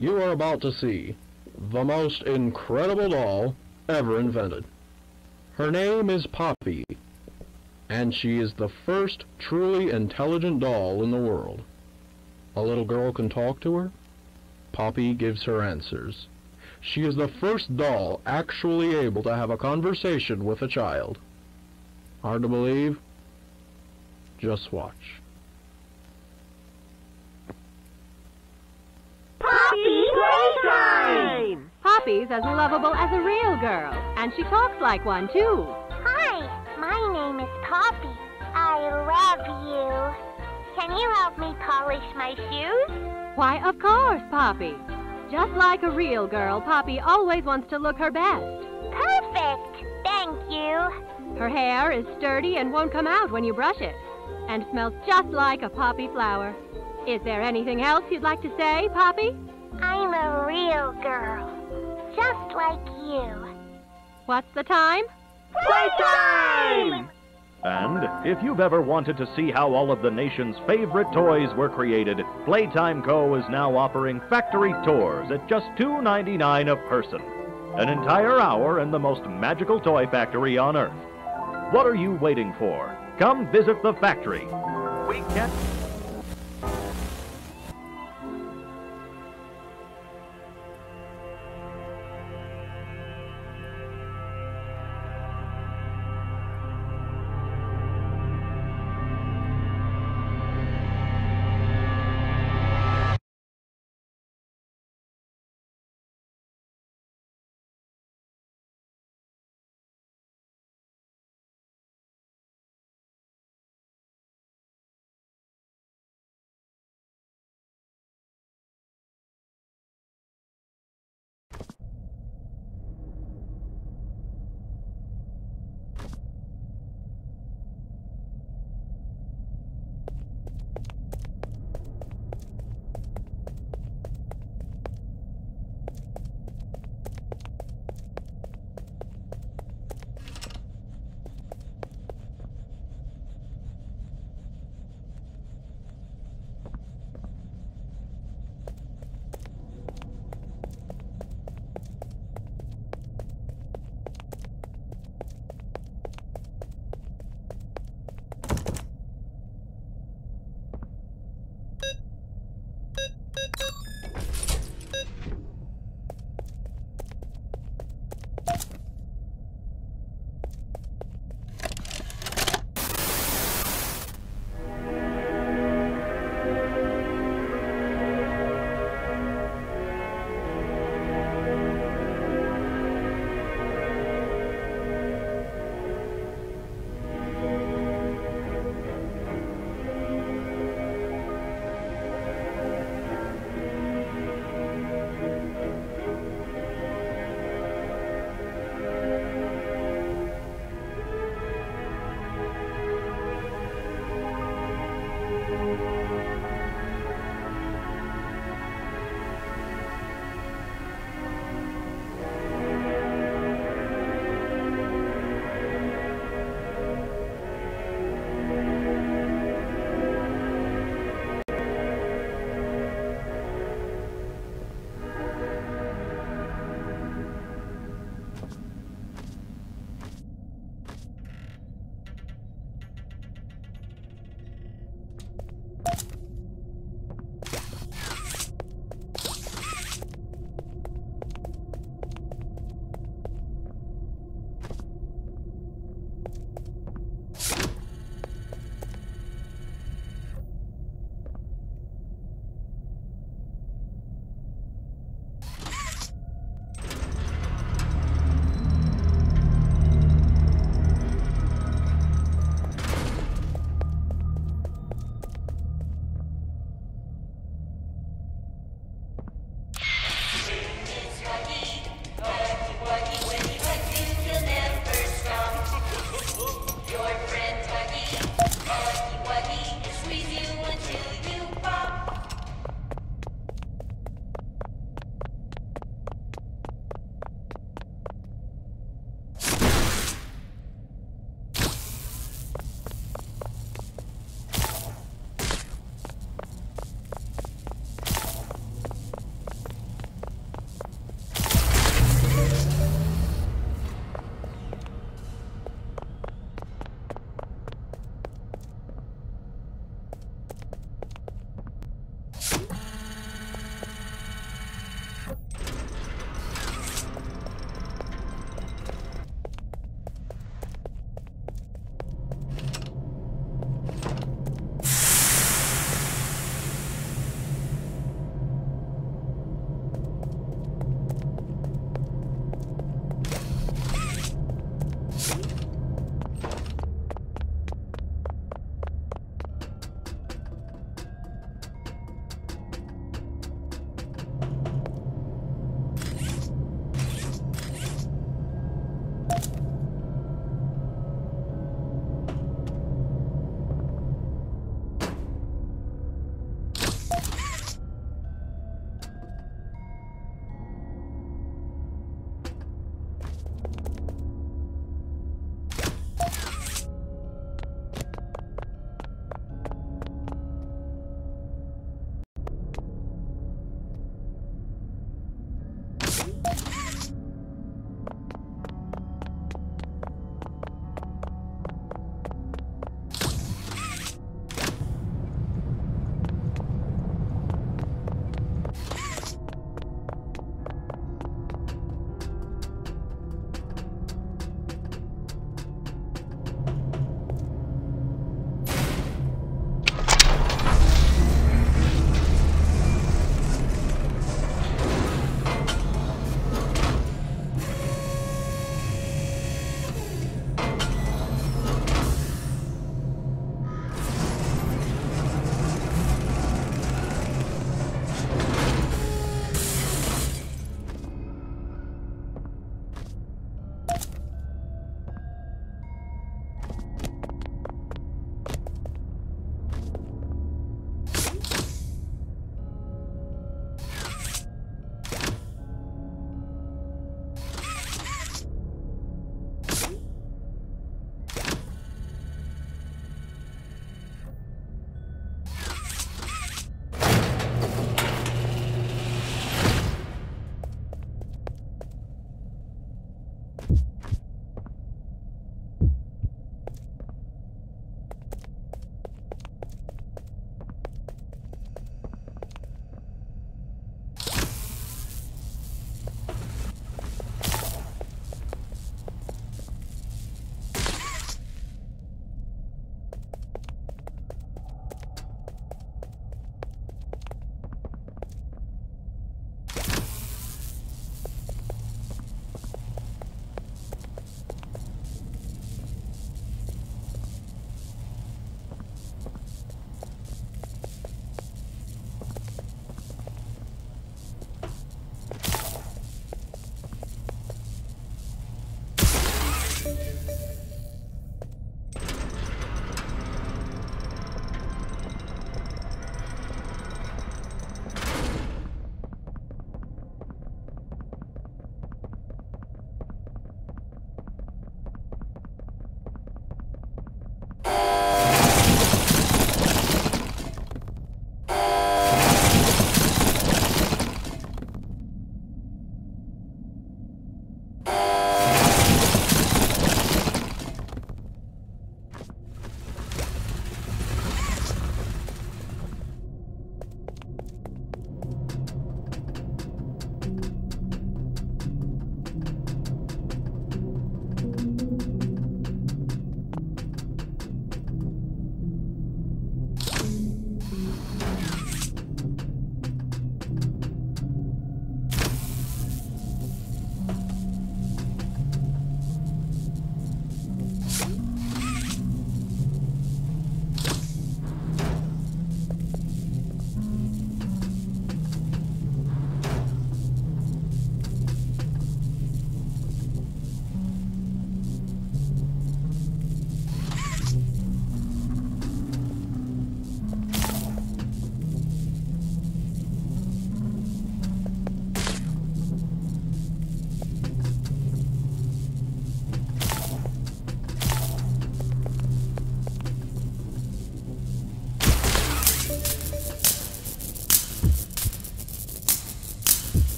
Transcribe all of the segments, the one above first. You are about to see the most incredible doll ever invented. Her name is Poppy, and she is the first truly intelligent doll in the world. A little girl can talk to her. Poppy gives her answers. She is the first doll actually able to have a conversation with a child. Hard to believe? Just watch. Poppy Playtime! Poppy's as lovable as a real girl, and she talks like one, too. Hi, my name is Poppy. I love you. Can you help me polish my shoes? Why, of course, Poppy. Just like a real girl, Poppy always wants to look her best. Perfect! Thank you. Her hair is sturdy and won't come out when you brush it, and smells just like a poppy flower. Is there anything else you'd like to say, Poppy? I'm a real girl, just like you. What's the time? Playtime! And if you've ever wanted to see how all of the nation's favorite toys were created, Playtime Co. is now offering factory tours at just $2.99 a person. An entire hour in the most magical toy factory on Earth. What are you waiting for? Come visit the factory. We can't...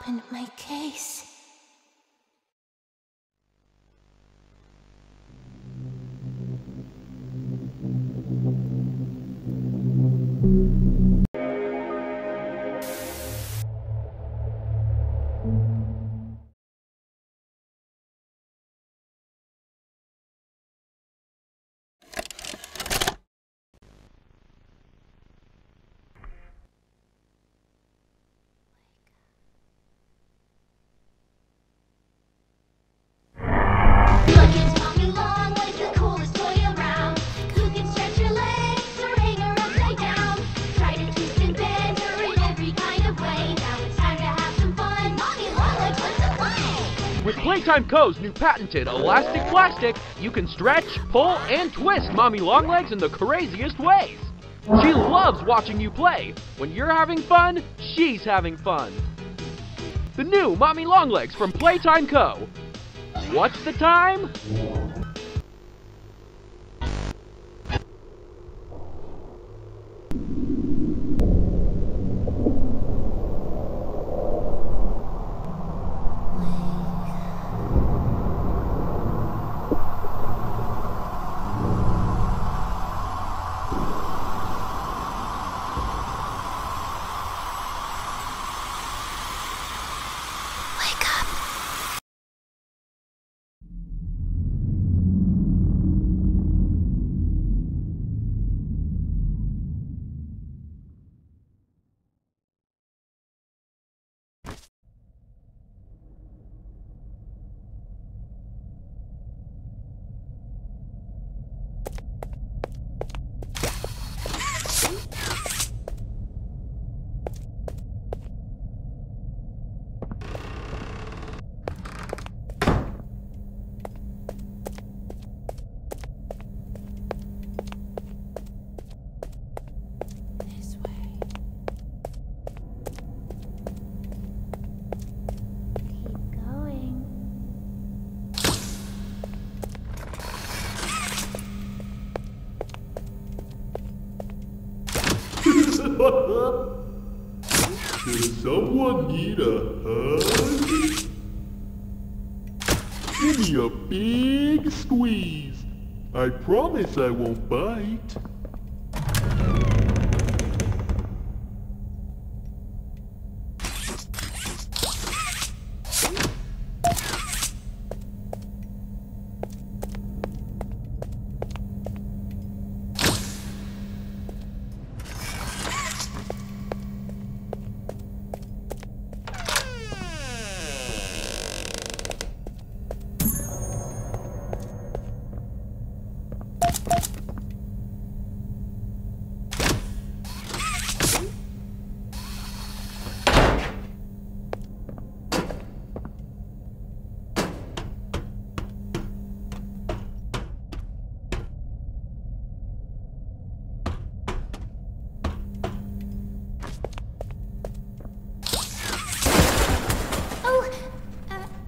opened my case. With Playtime Co.'s new patented elastic plastic, you can stretch, pull, and twist Mommy Long Legs in the craziest ways. She loves watching you play. When you're having fun, she's having fun. The new Mommy Long Legs from Playtime Co. What's the time? Does someone need a hug? Give me a big squeeze. I promise I won't bite.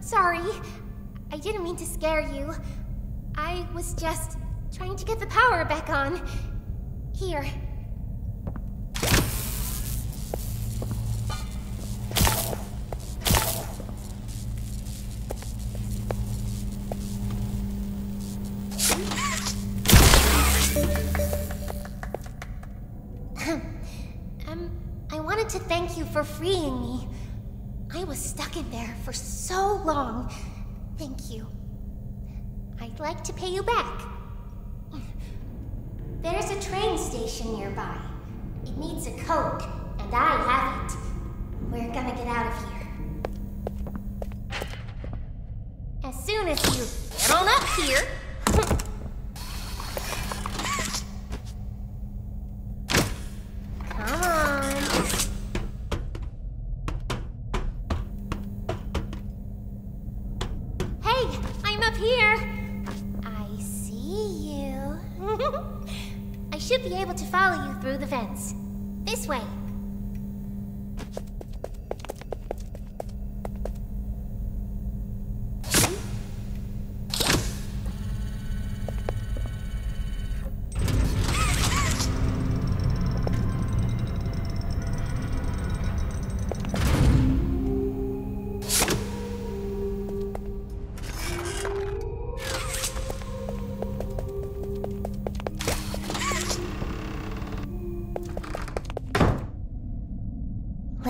Sorry, I didn't mean to scare you. I was just trying to get the power back on. Here. I wanted to thank you for freeing me. I was stuck in there for so long. Thank you. I'd like to pay you back. There's a train station nearby. It needs a code, and I have it. We're gonna get out of here. As soon as you get on up here... This way.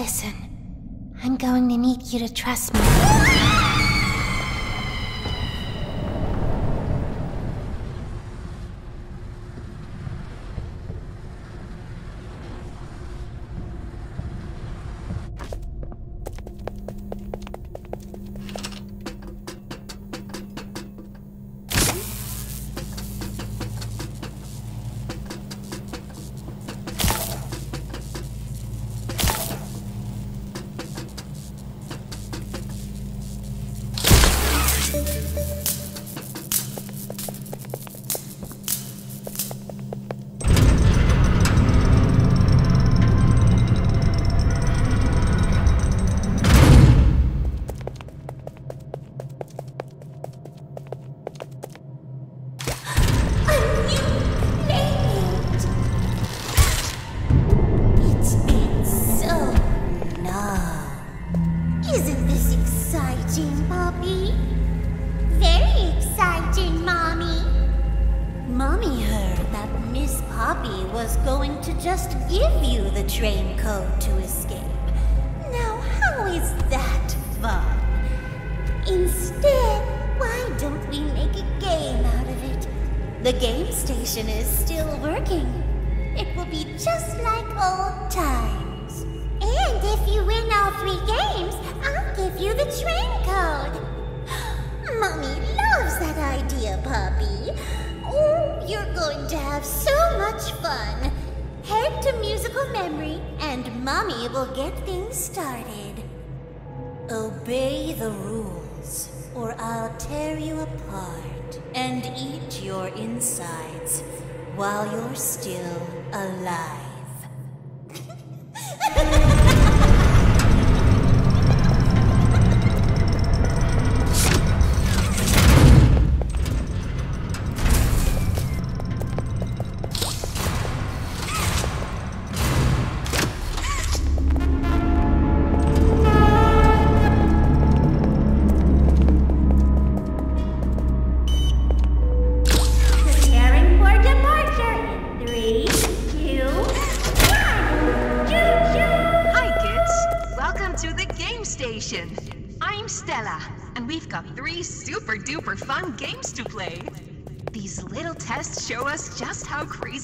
Listen, I'm going to need you to trust me.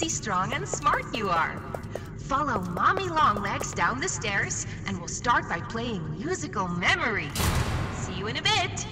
Strong and smart you are. Follow Mommy Long Legs down the stairs and we'll start by playing musical memory. See you in a bit.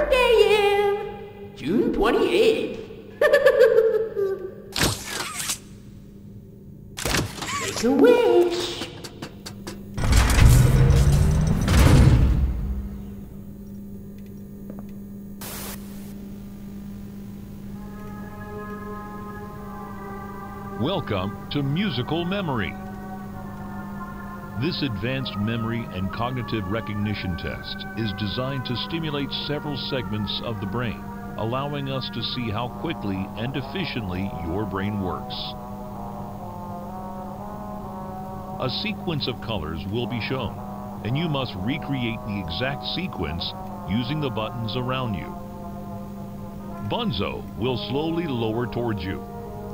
birthday is June 28th. Make a wish. Welcome to Musical Memory. This advanced memory and cognitive recognition test is designed to stimulate several segments of the brain, allowing us to see how quickly and efficiently your brain works. A sequence of colors will be shown, and you must recreate the exact sequence using the buttons around you. Bunzo will slowly lower towards you.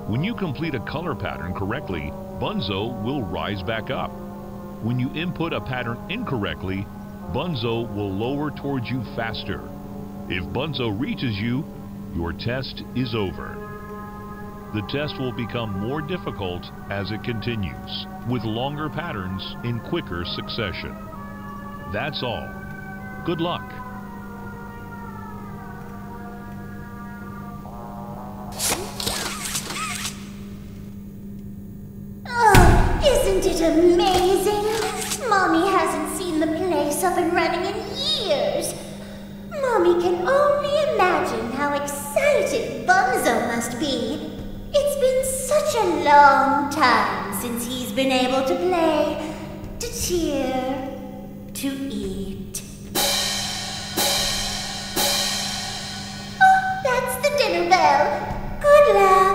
When you complete a color pattern correctly, Bunzo will rise back up. When you input a pattern incorrectly, Bunzo will lower towards you faster. If Bunzo reaches you, your test is over. The test will become more difficult as it continues, with longer patterns in quicker succession. That's all. Good luck. Oh, isn't it amazing? Mommy hasn't seen the place up and running in years. Mommy can only imagine how excited Bunzo must be. It's been such a long time since he's been able to play, to cheer, to eat. Oh, that's the dinner bell. Good luck.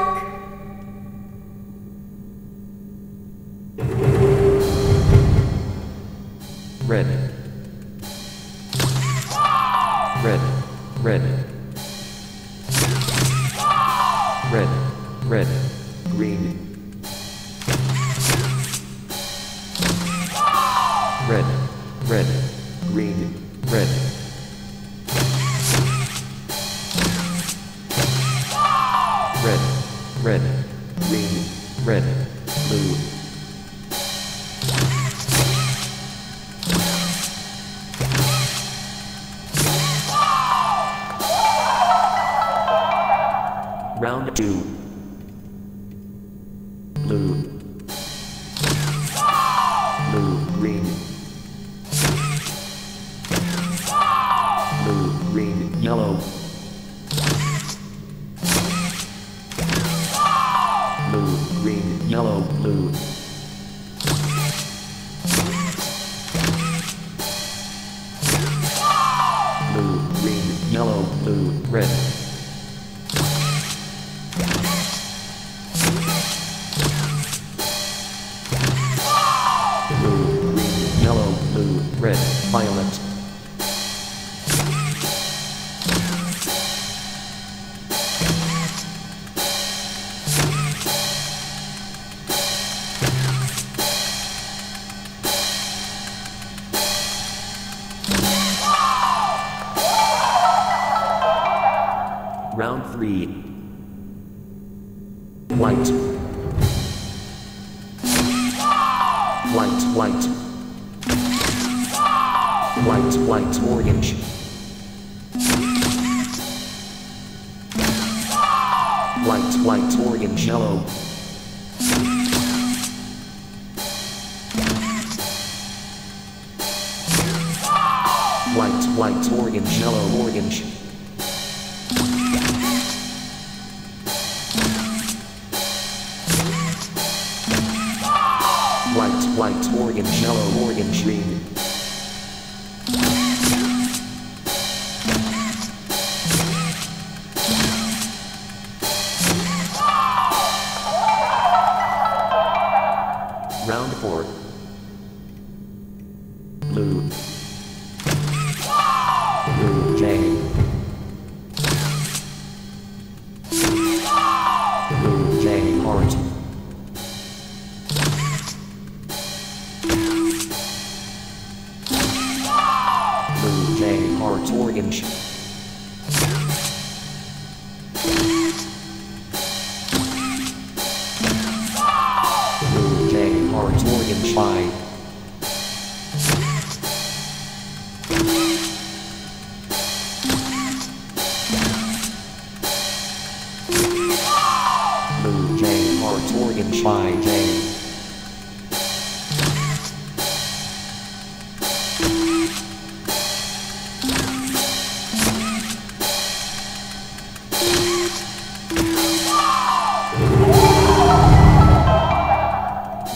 and Shy Jane.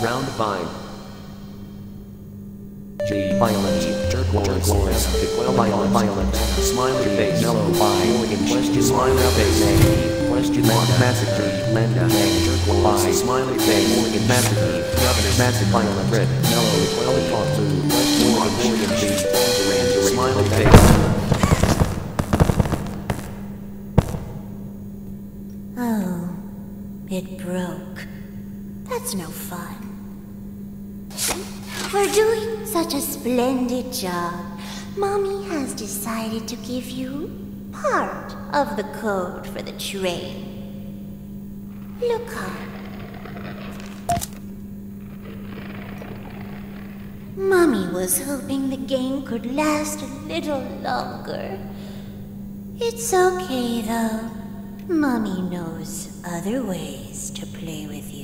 Round 5. G. Violent. Jerk. Glorious. Violent. Violent. Smiley face. Yellow. Fine. Question. Smiley face. Question. Massacre. Landa. Jerk. Smiley face. Massacre. Massive. Violent. Red. Yellow. Elephant. Blue. Smiley face. Oh. It broke. That's no fun. For doing such a splendid job, Mommy has decided to give you part of the code for the train. Look up. Mommy was hoping the game could last a little longer. It's okay though. Mommy knows other ways to play with you.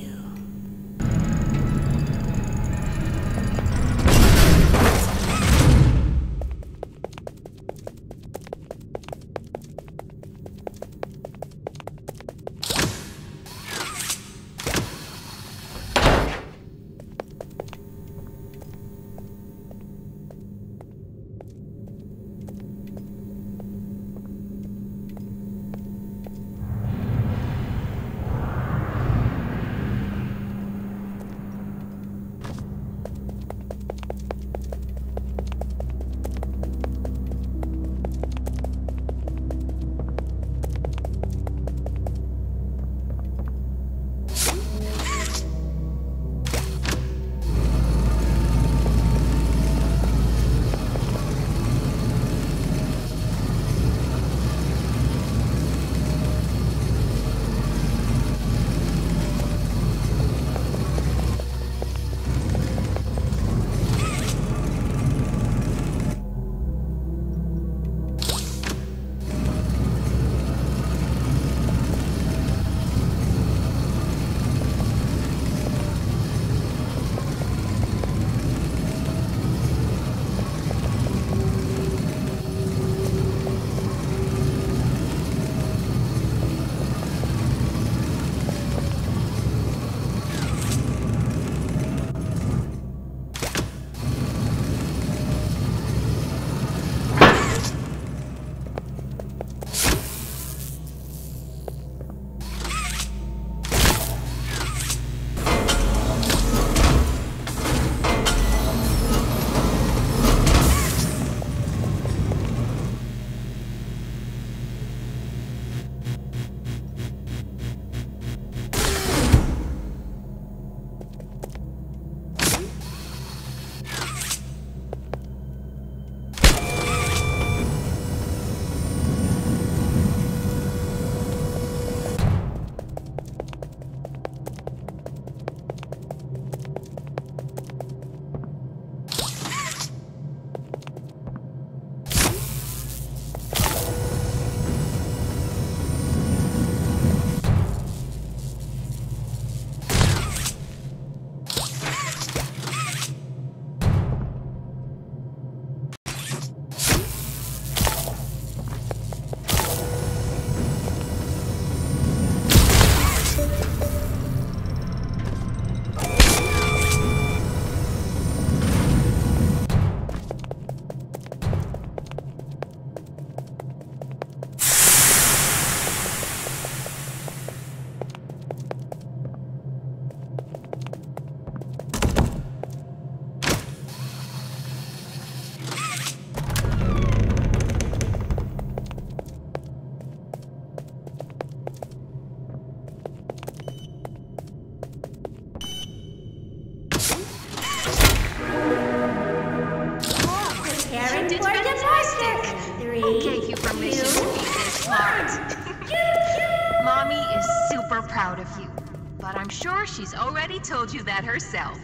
She's already told you that herself.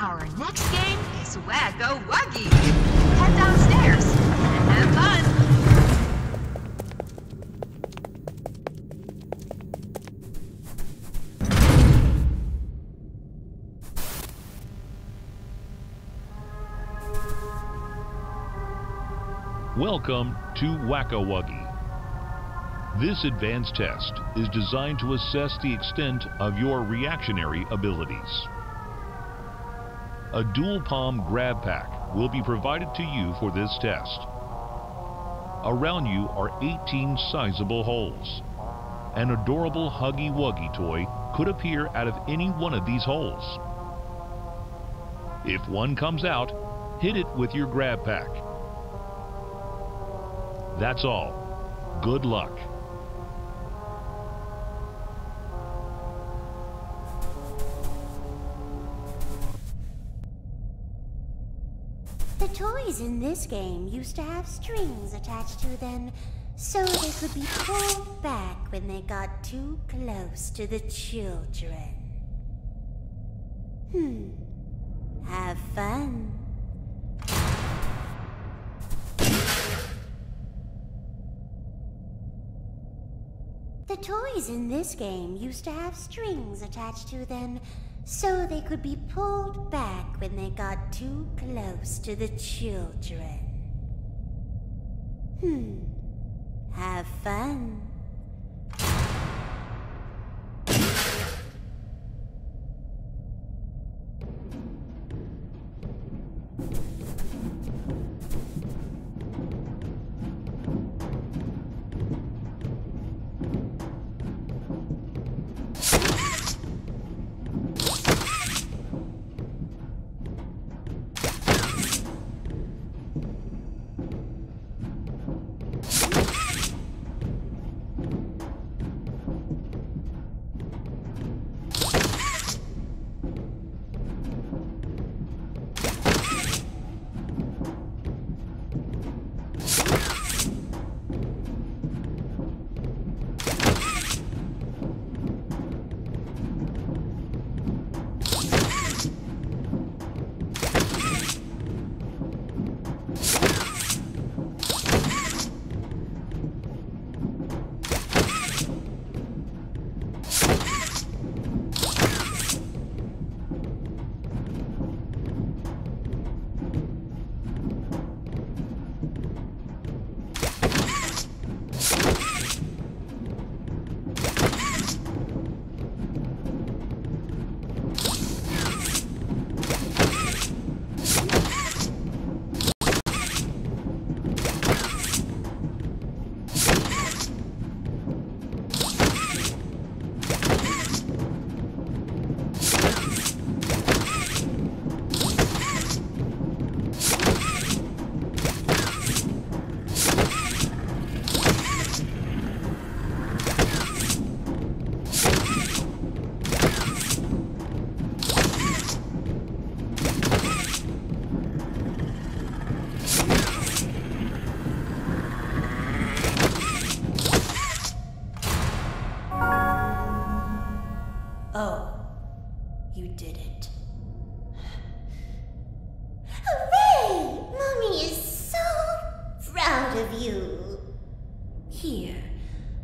Our next game is Wacko Wuggy. Head downstairs and have fun. Welcome to Wacko Wuggy. This advanced test is designed to assess the extent of your reactionary abilities. A dual palm grab pack will be provided to you for this test. Around you are 18 sizable holes. An adorable Huggy Wuggy toy could appear out of any one of these holes. If one comes out, hit it with your grab pack. That's all. Good luck. The toys in this game used to have strings attached to them, so they could be pulled back when they got too close to the children. Have fun. The toys in this game used to have strings attached to them, so they could be pulled back when they got too close to the children. Have fun.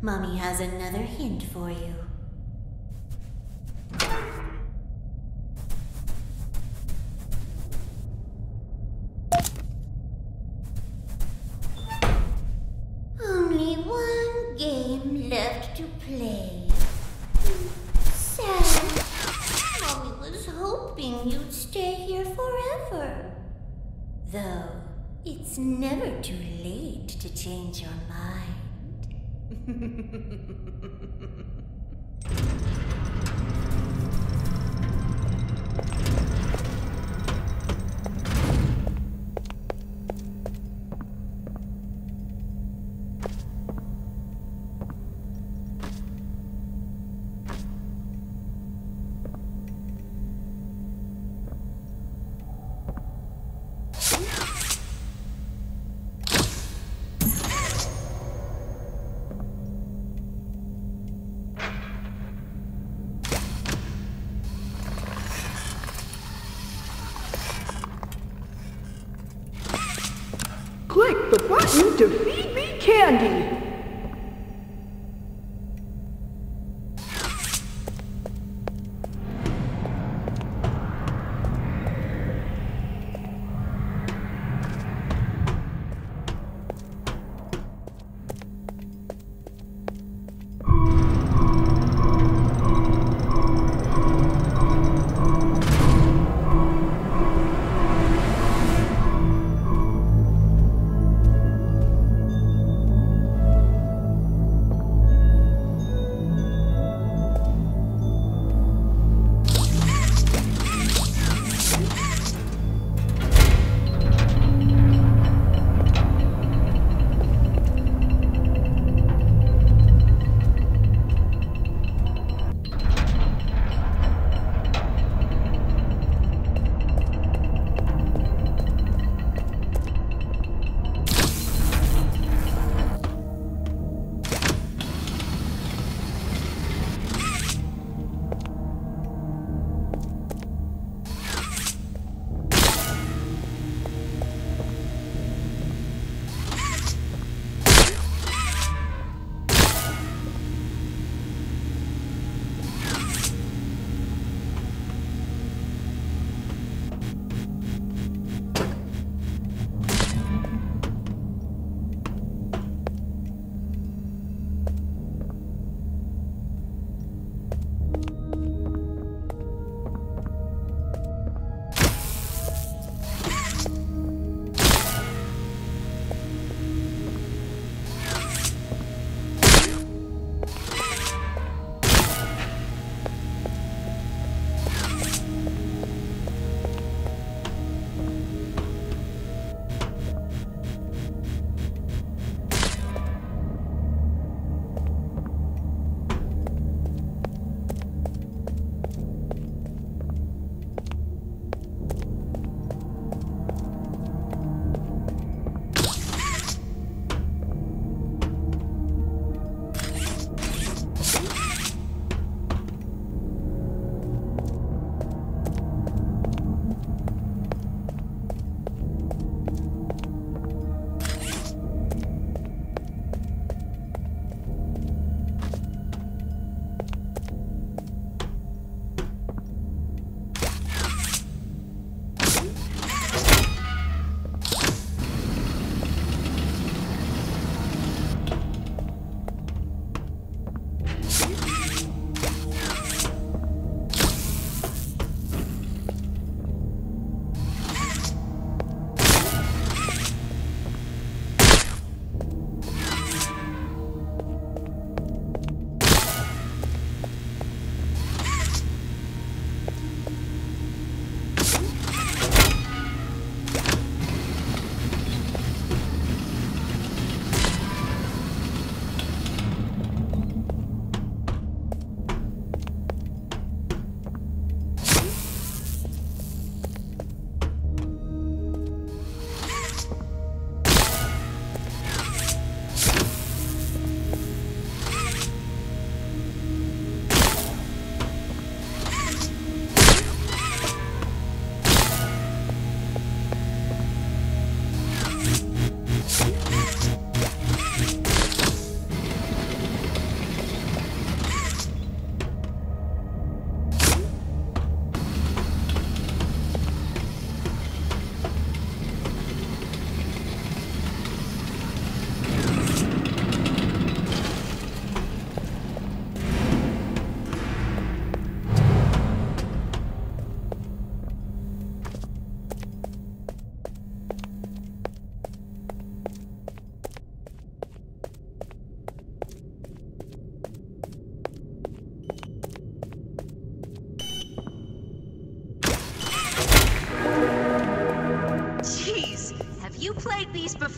Mommy has another hint for you. Only one game left to play. Sad. Mommy was hoping you'd stay here forever. Though, it's never too late to change your mind.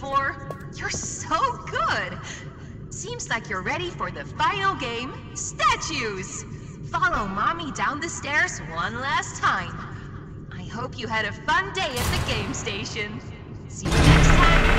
before. You're so good. Seems like you're ready for the final game, statues. Follow Mommy down the stairs one last time. I hope you had a fun day at the game station. See you next time.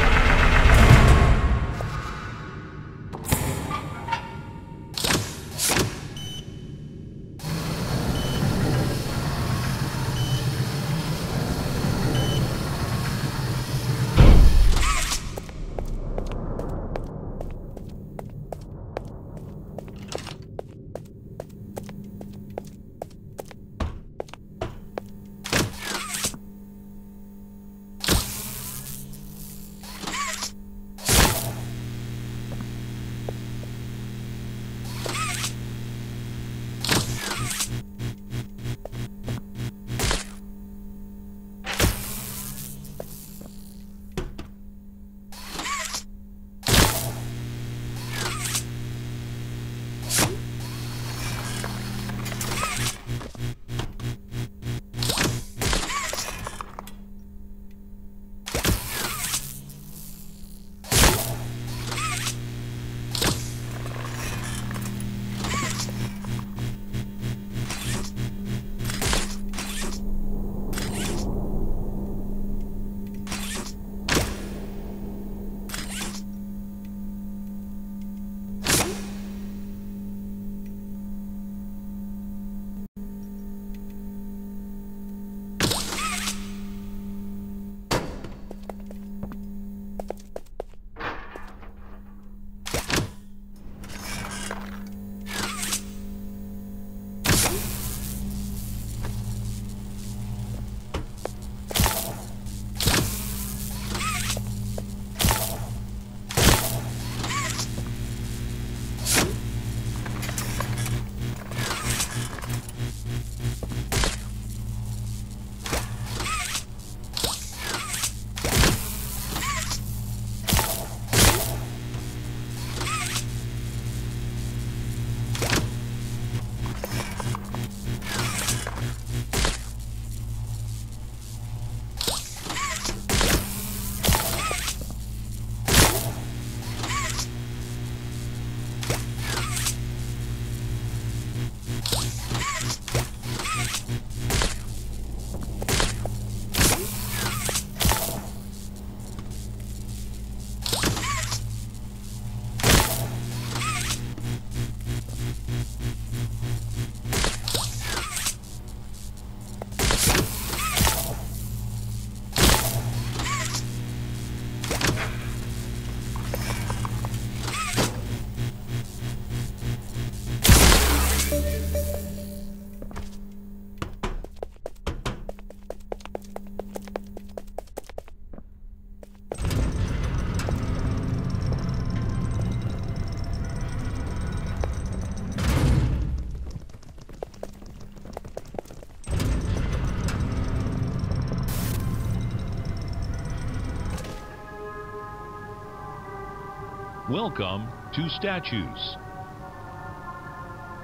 Welcome to Statues.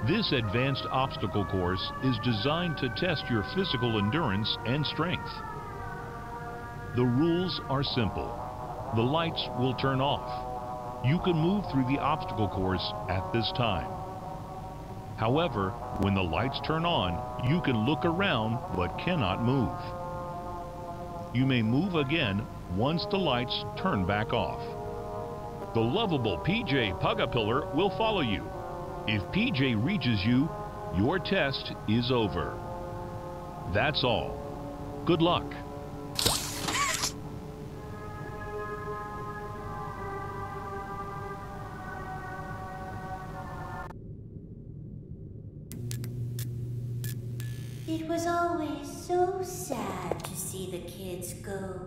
This advanced obstacle course is designed to test your physical endurance and strength. The rules are simple. The lights will turn off. You can move through the obstacle course at this time. However, when the lights turn on, you can look around but cannot move. You may move again once the lights turn back off. The lovable PJ Pugapillar will follow you. If PJ reaches you, your test is over. That's all. Good luck. It was always so sad to see the kids go.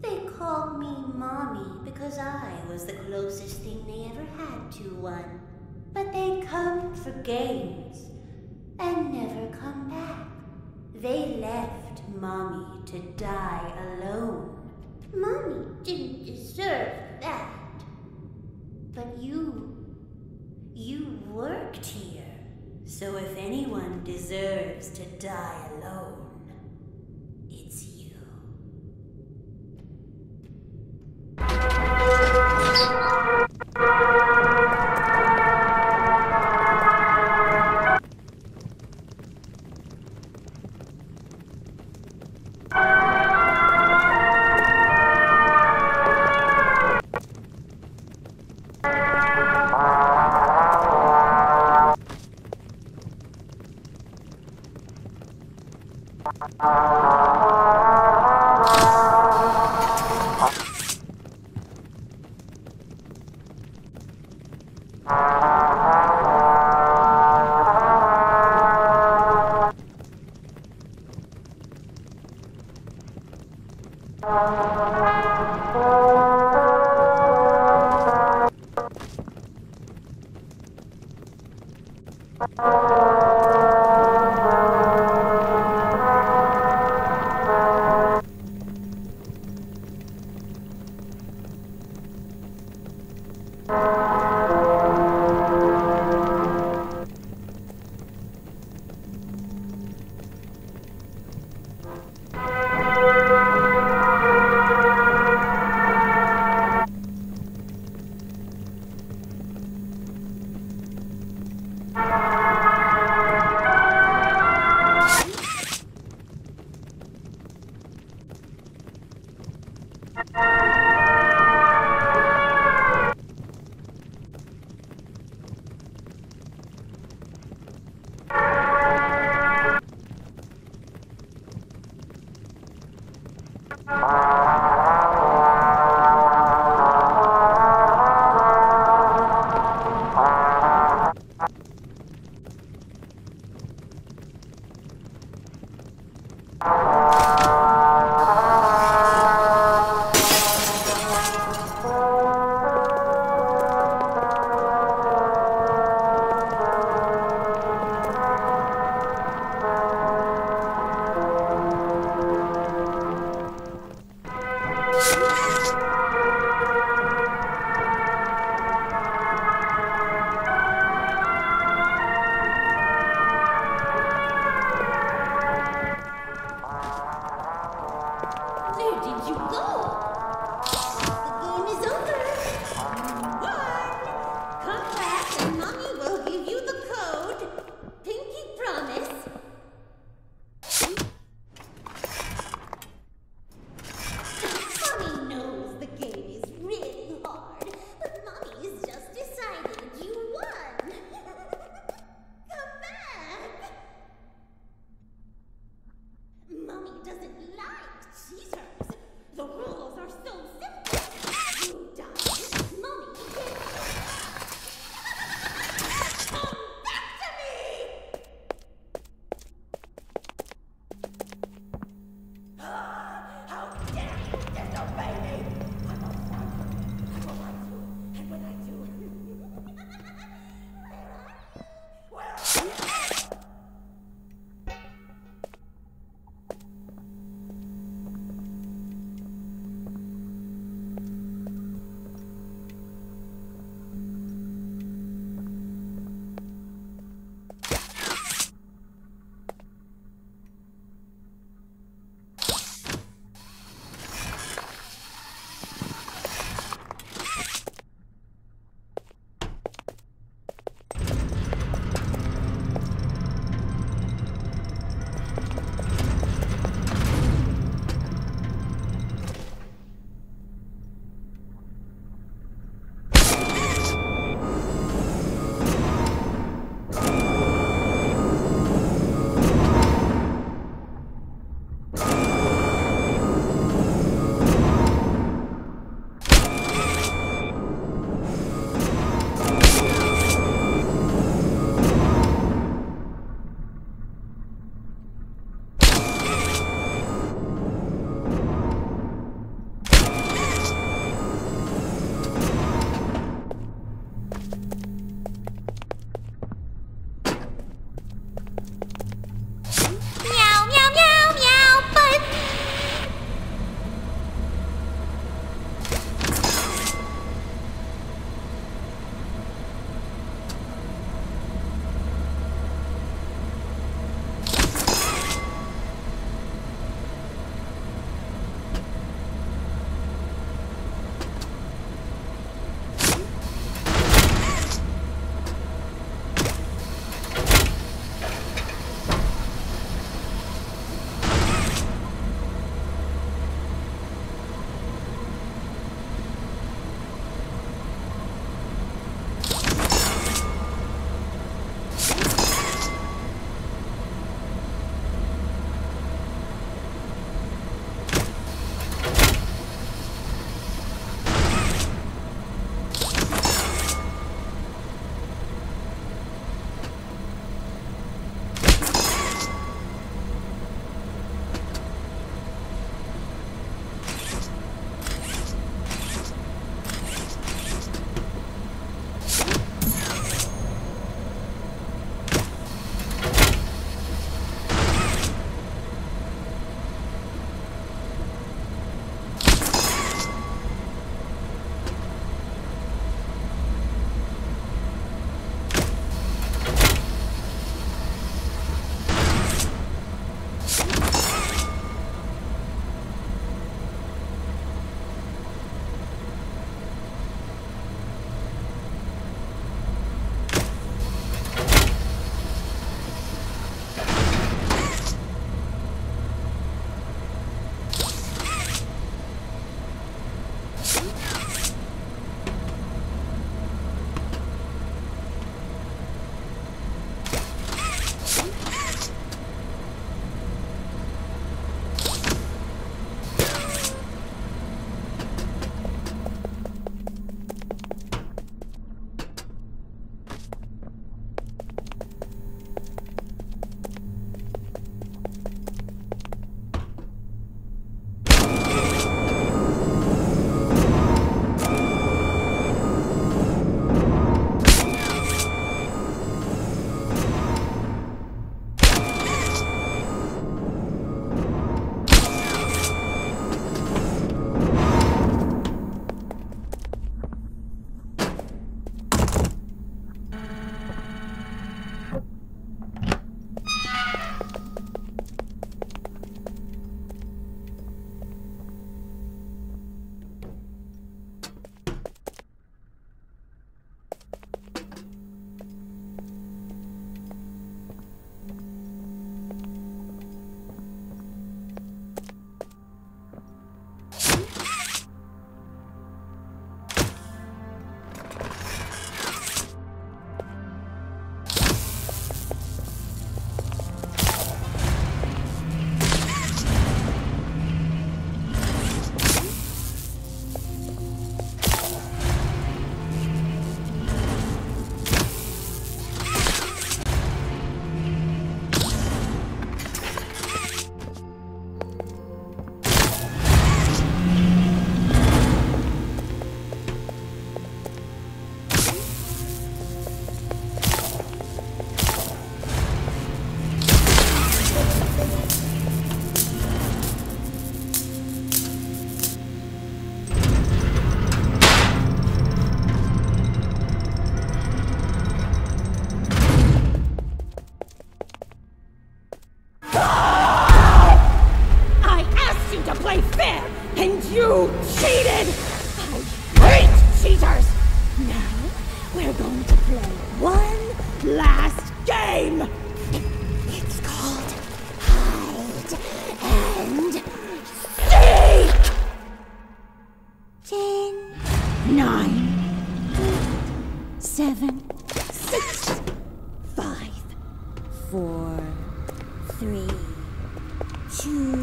They called me Mommy because I was the closest thing they ever had to one. But they come for games and never come back. They left Mommy to die alone. Mommy didn't deserve that. But you worked here. So if anyone deserves to die alone, it's you. You cheated! I hate cheaters! Now, we're going to play one last game! It's called Hide and Seek! 10, 9, 7, 6, 5, 4, 3, 2...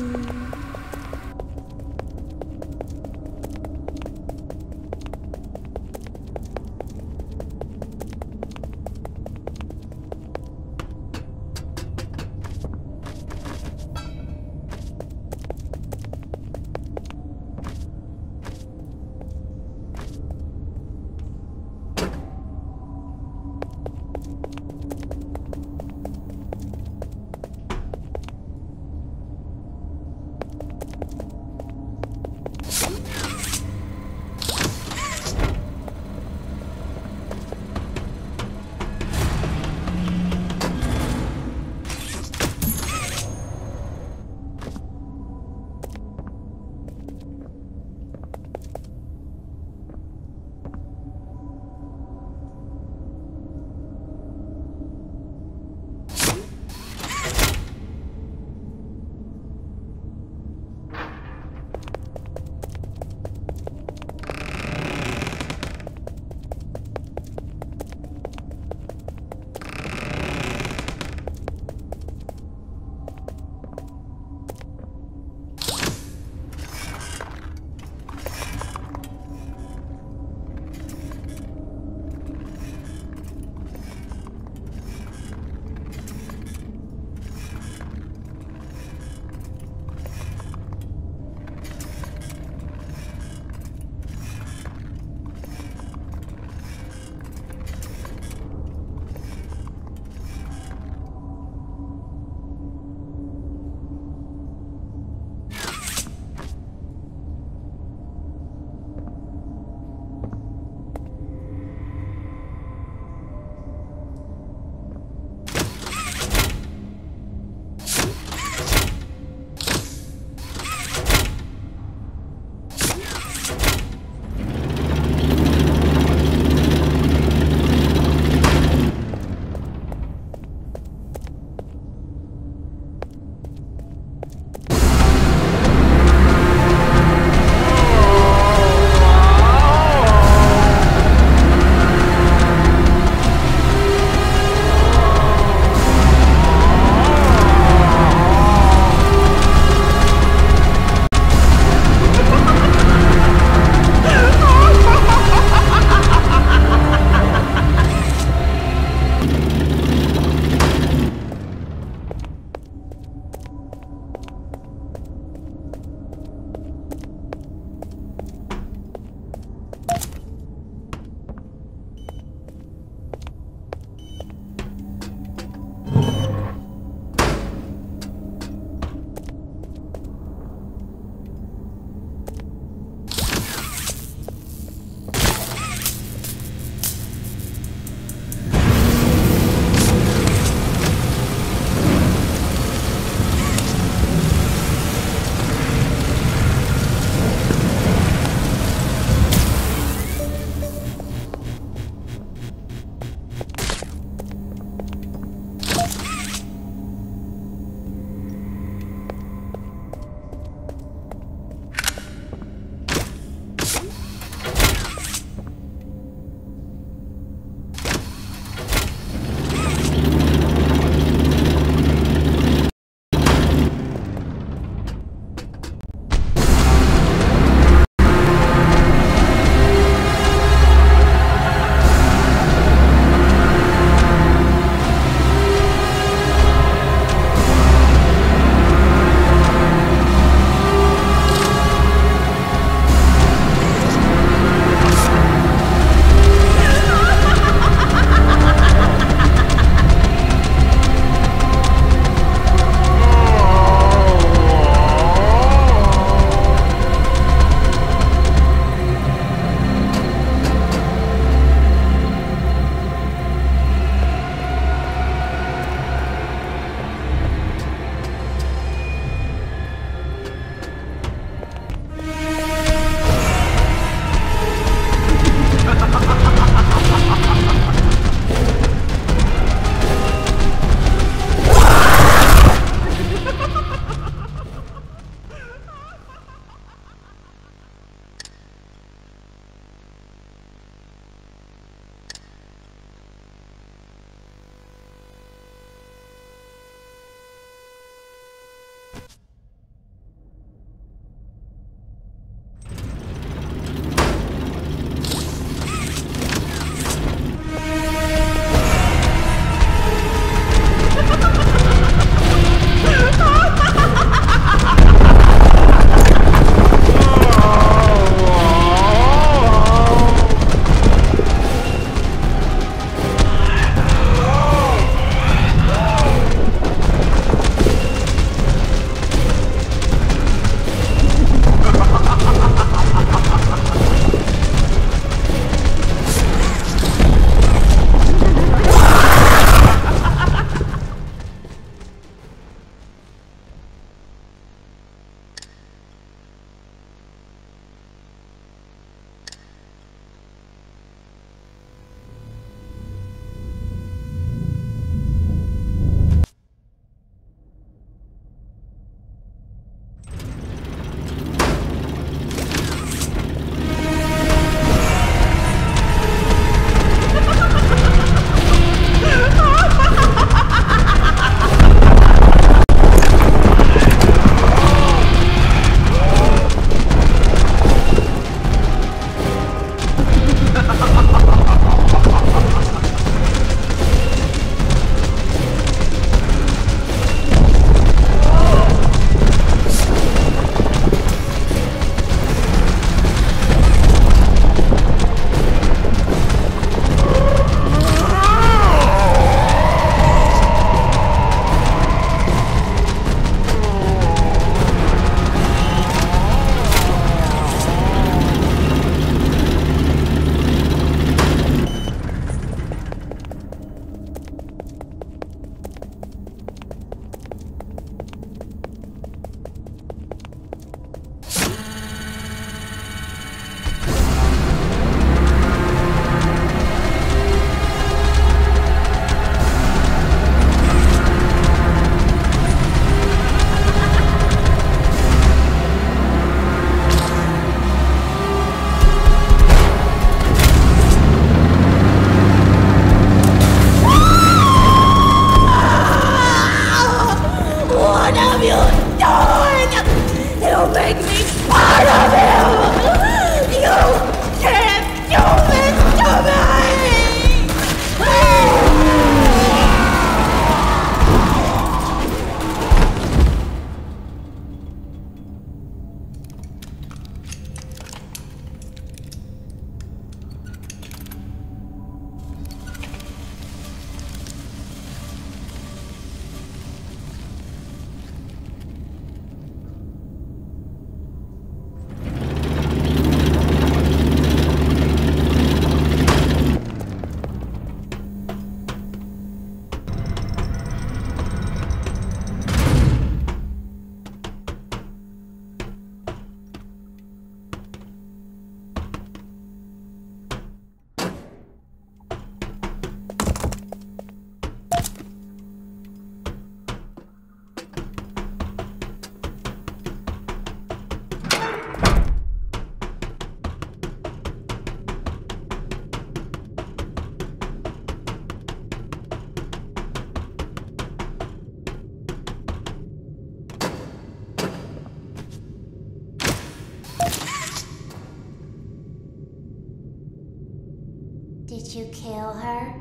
you kill her?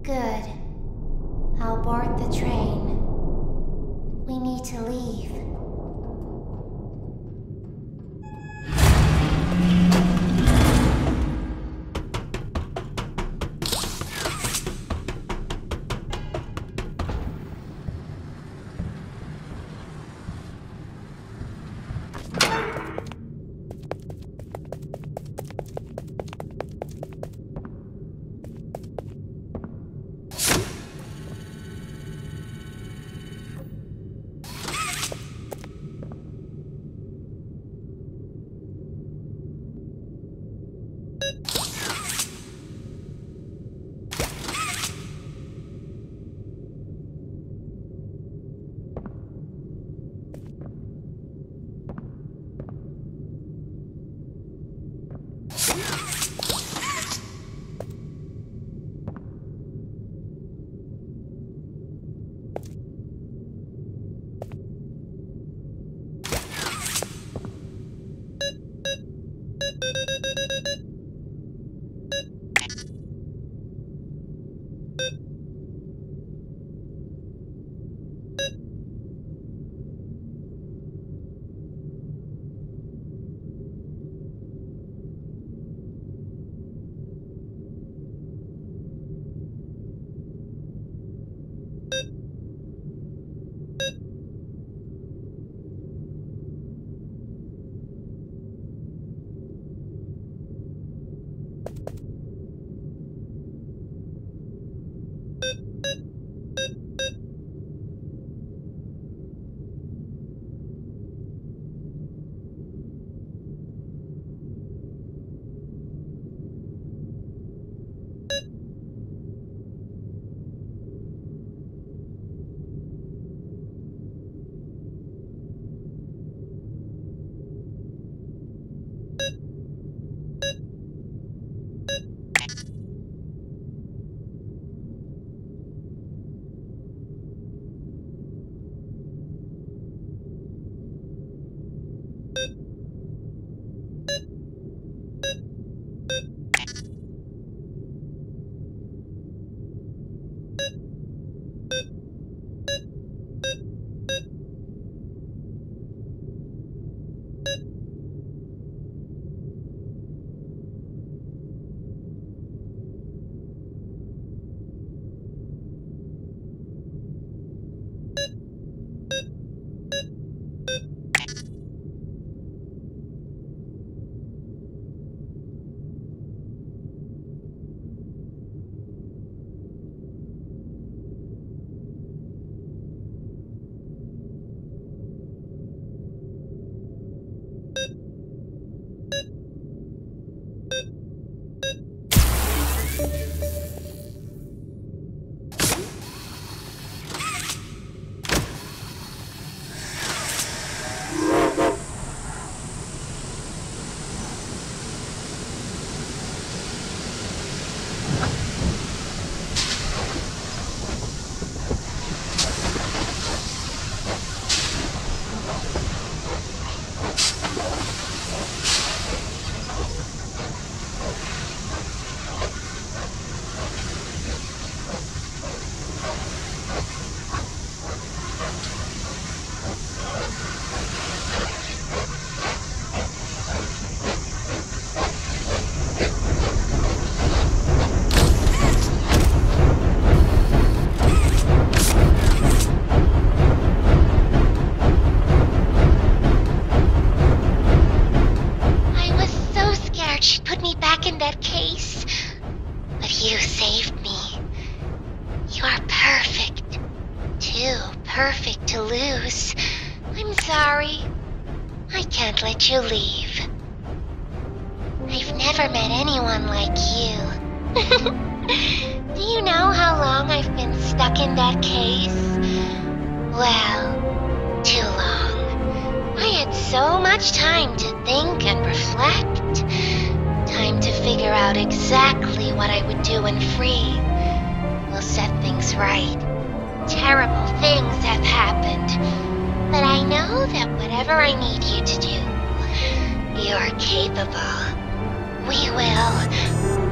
Good. I'll board the train. We need to leave. You're capable. We will.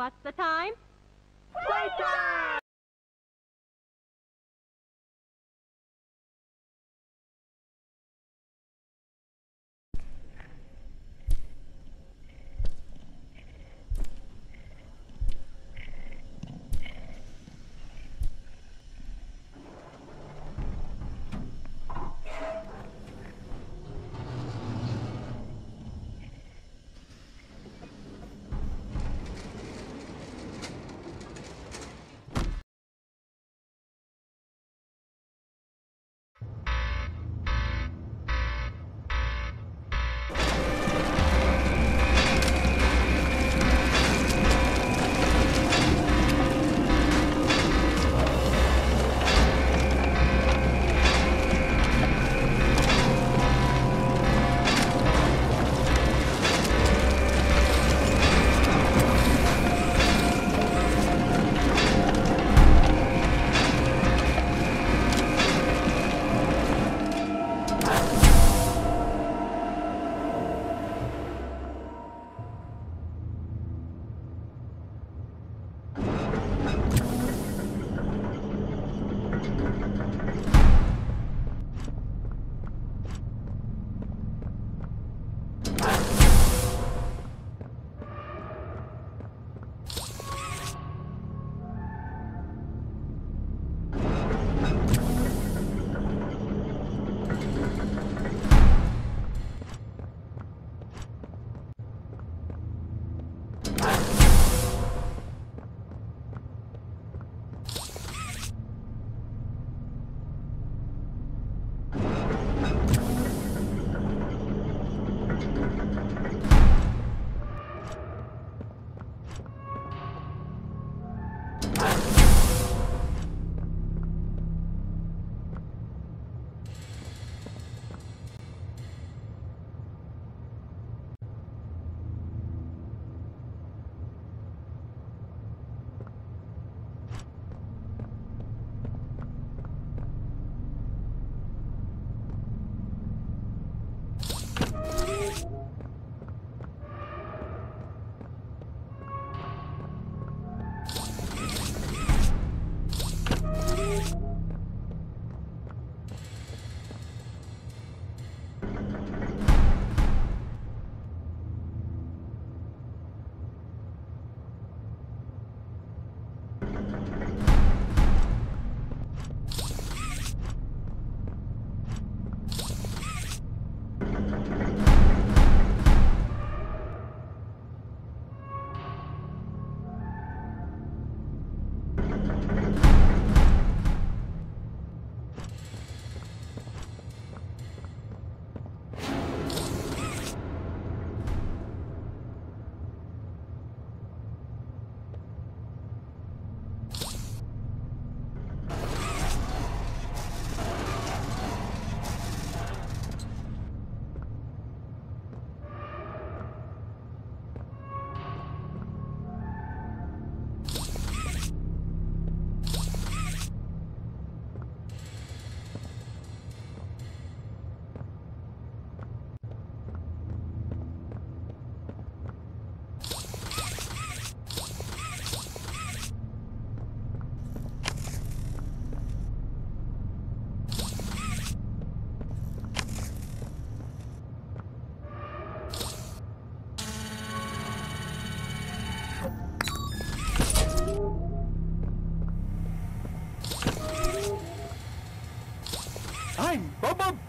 What's the time? Playtime!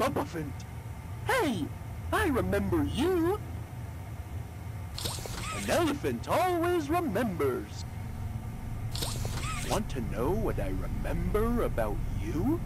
Bumplifant. Hey, I remember you. An elephant always remembers. Want to know what I remember about you?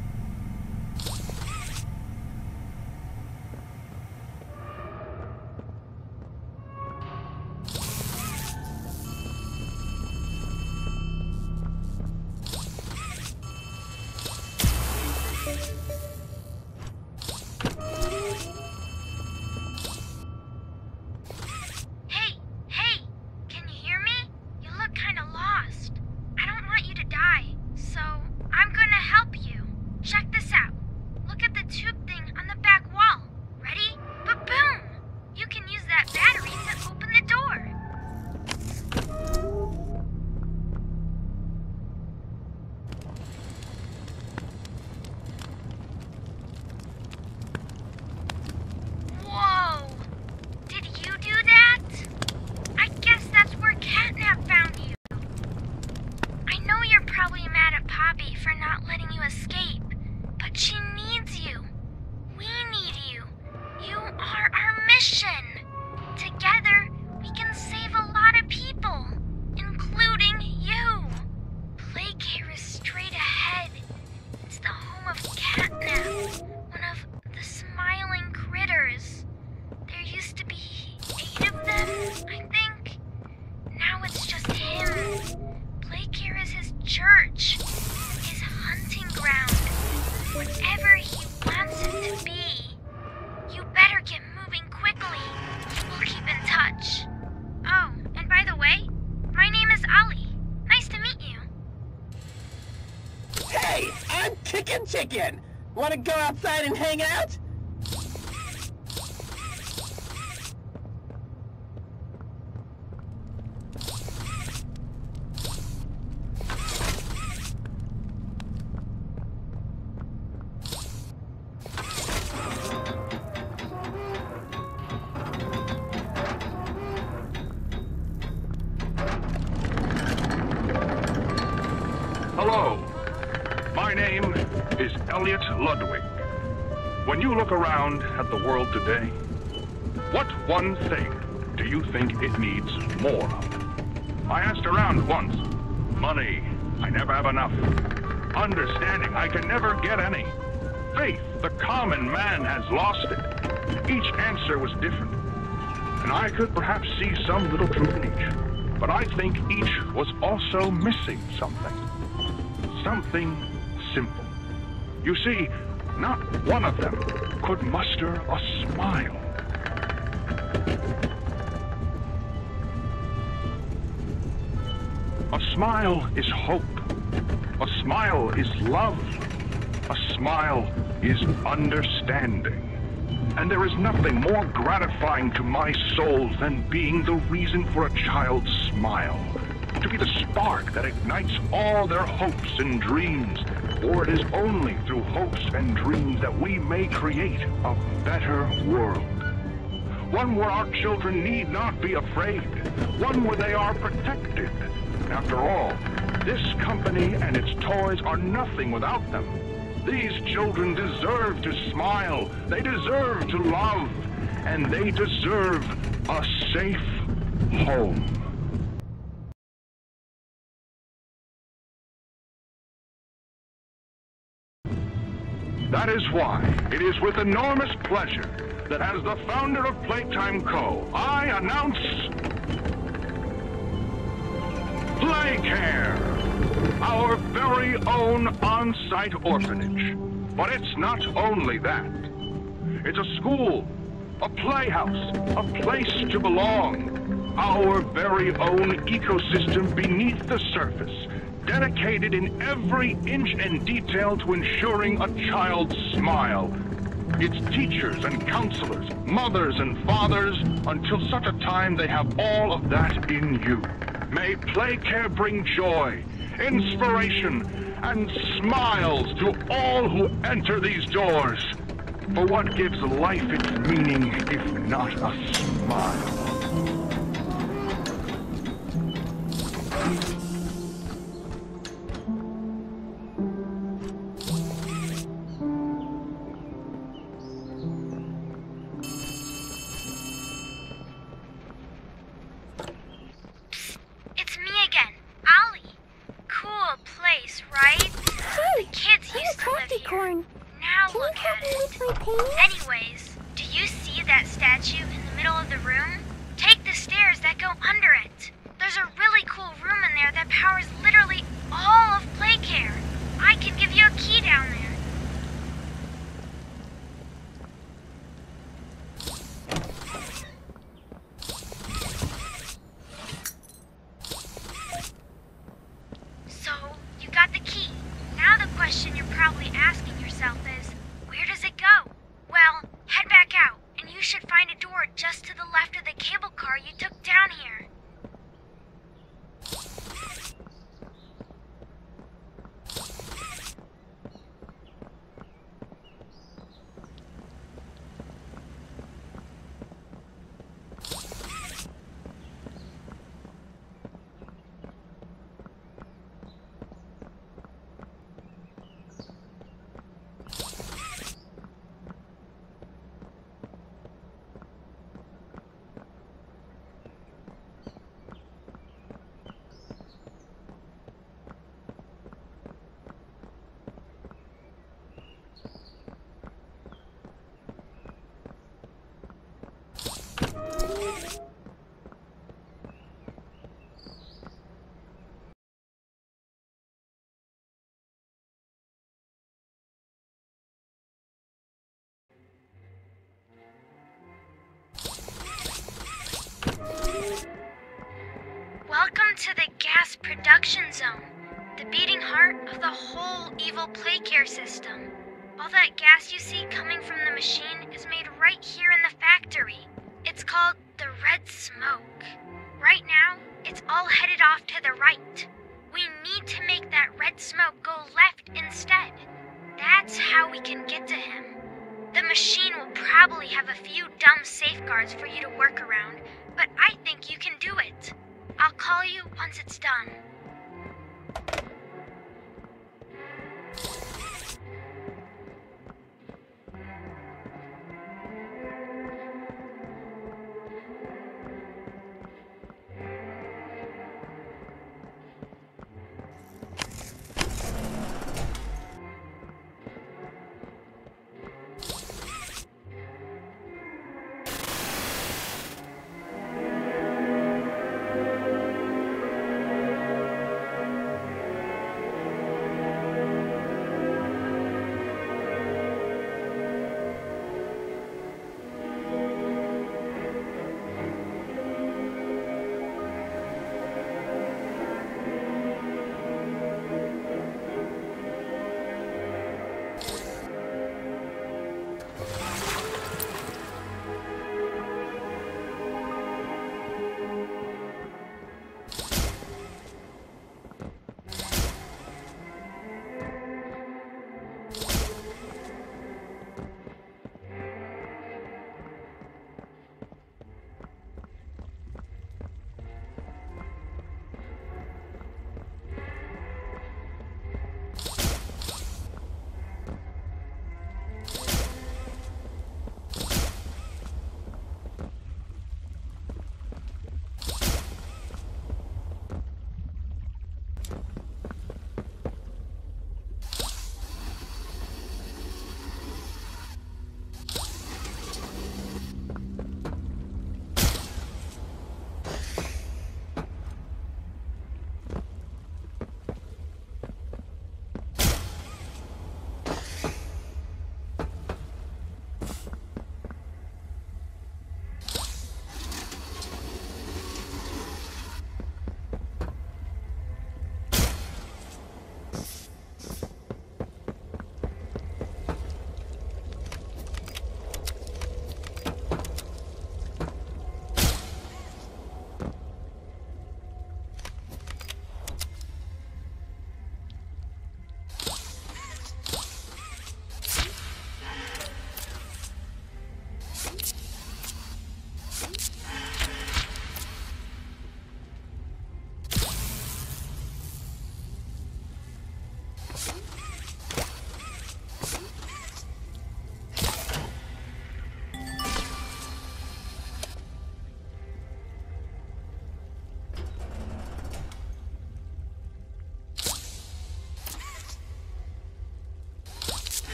Chicken! Wanna go outside and hang out? Hello. My name is Elliot Ludwig. When you look around at the world today, what one thing do you think it needs more of? I asked around once. Money, I never have enough. Understanding, I can never get any. Faith, the common man has lost it. Each answer was different, and I could perhaps see some little truth in each, but I think each was also missing something simple. You see, not one of them could muster a smile. A smile is hope. A smile is love. A smile is understanding. And there is nothing more gratifying to my soul than being the reason for a child's smile. To be the spark that ignites all their hopes and dreams. For it is only through hopes and dreams that we may create a better world. One where our children need not be afraid. One where they are protected. After all, this company and its toys are nothing without them. These children deserve to smile. They deserve to love. And they deserve a safe home. That is why it is with enormous pleasure that as the founder of Playtime Co., I announce PlayCare, our very own on-site orphanage. But it's not only that. It's a school, a playhouse, a place to belong, our very own ecosystem beneath the surface. Dedicated in every inch and detail to ensuring a child's smile. Its teachers and counselors, mothers and fathers, until such a time they have all of that in you. May PlayCare bring joy, inspiration, and smiles to all who enter these doors. For what gives life its meaning if not a smile? statue in the middle of the room, take the stairs that go under it. There's a really cool room in there that powers literally all of PlayCare. I can give you a key down there. Welcome to the gas production zone, the beating heart of the whole evil PlayCare system. All that gas you see coming from the machine is made right here in the factory. It's called the red smoke. Right now, it's all headed off to the right. We need to make that red smoke go left instead. That's how we can get to him. The machine will probably have a few dumb safeguards for you to work around, but I think you can do it. I'll call you once it's done.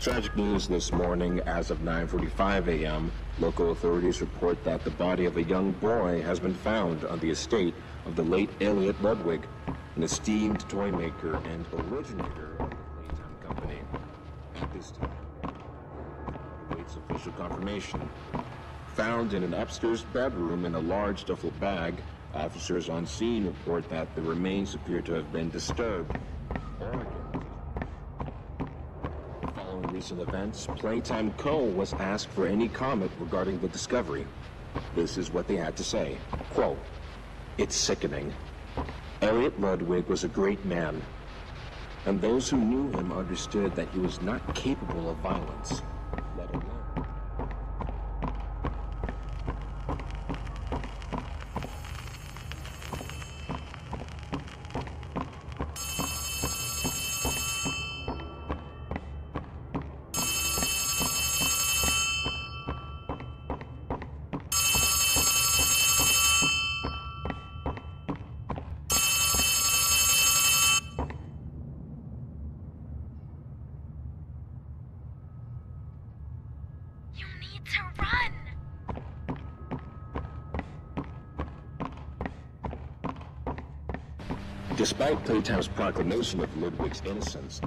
Tragic news this morning. As of 9:45 a.m., local authorities report that the body of a young boy has been found on the estate of the late Elliot Ludwig, an esteemed toy maker and originator of the Playtime Company. At this time, awaits official confirmation. Found in an upstairs bedroom in a large duffel bag, officers on scene report that the remains appear to have been disturbed. Following recent events, Playtime Co. was asked for any comment regarding the discovery. This is what they had to say. Quote, "It's sickening. Elliot Ludwig was a great man, and those who knew him understood that he was not capable of violence. Despite Playtime's proclamation of Ludwig's innocence,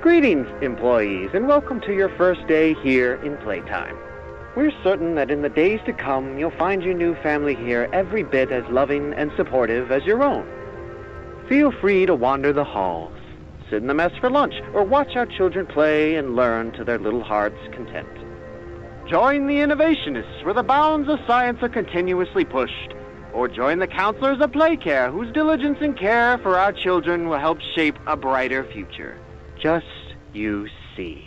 greetings, employees, and welcome to your first day here in Playtime. We're certain that in the days to come, you'll find your new family here every bit as loving and supportive as your own. Feel free to wander the halls, sit in the mess for lunch, or watch our children play and learn to their little heart's content. Join the innovationists where the bounds of science are continuously pushed, or join the counselors of PlayCare whose diligence and care for our children will help shape a brighter future. Just you see.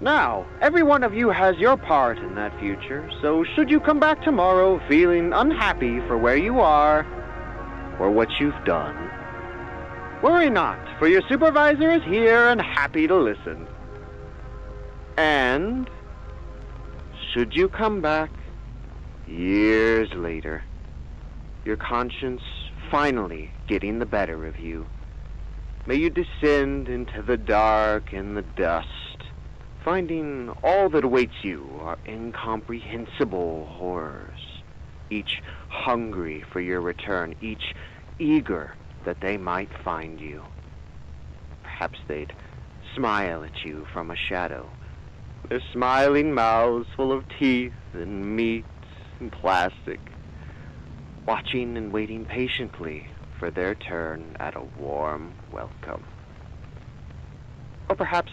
Now, every one of you has your part in that future, so should you come back tomorrow feeling unhappy for where you are or what you've done, worry not, for your supervisor is here and happy to listen. And should you come back years later, your conscience finally getting the better of you, may you descend into the dark and the dust, finding all that awaits you are incomprehensible horrors, each hungry for your return, each eager that they might find you. Perhaps they'd smile at you from a shadow, their smiling mouths full of teeth and meat and plastic, watching and waiting patiently for their turn at a warm welcome. Or perhaps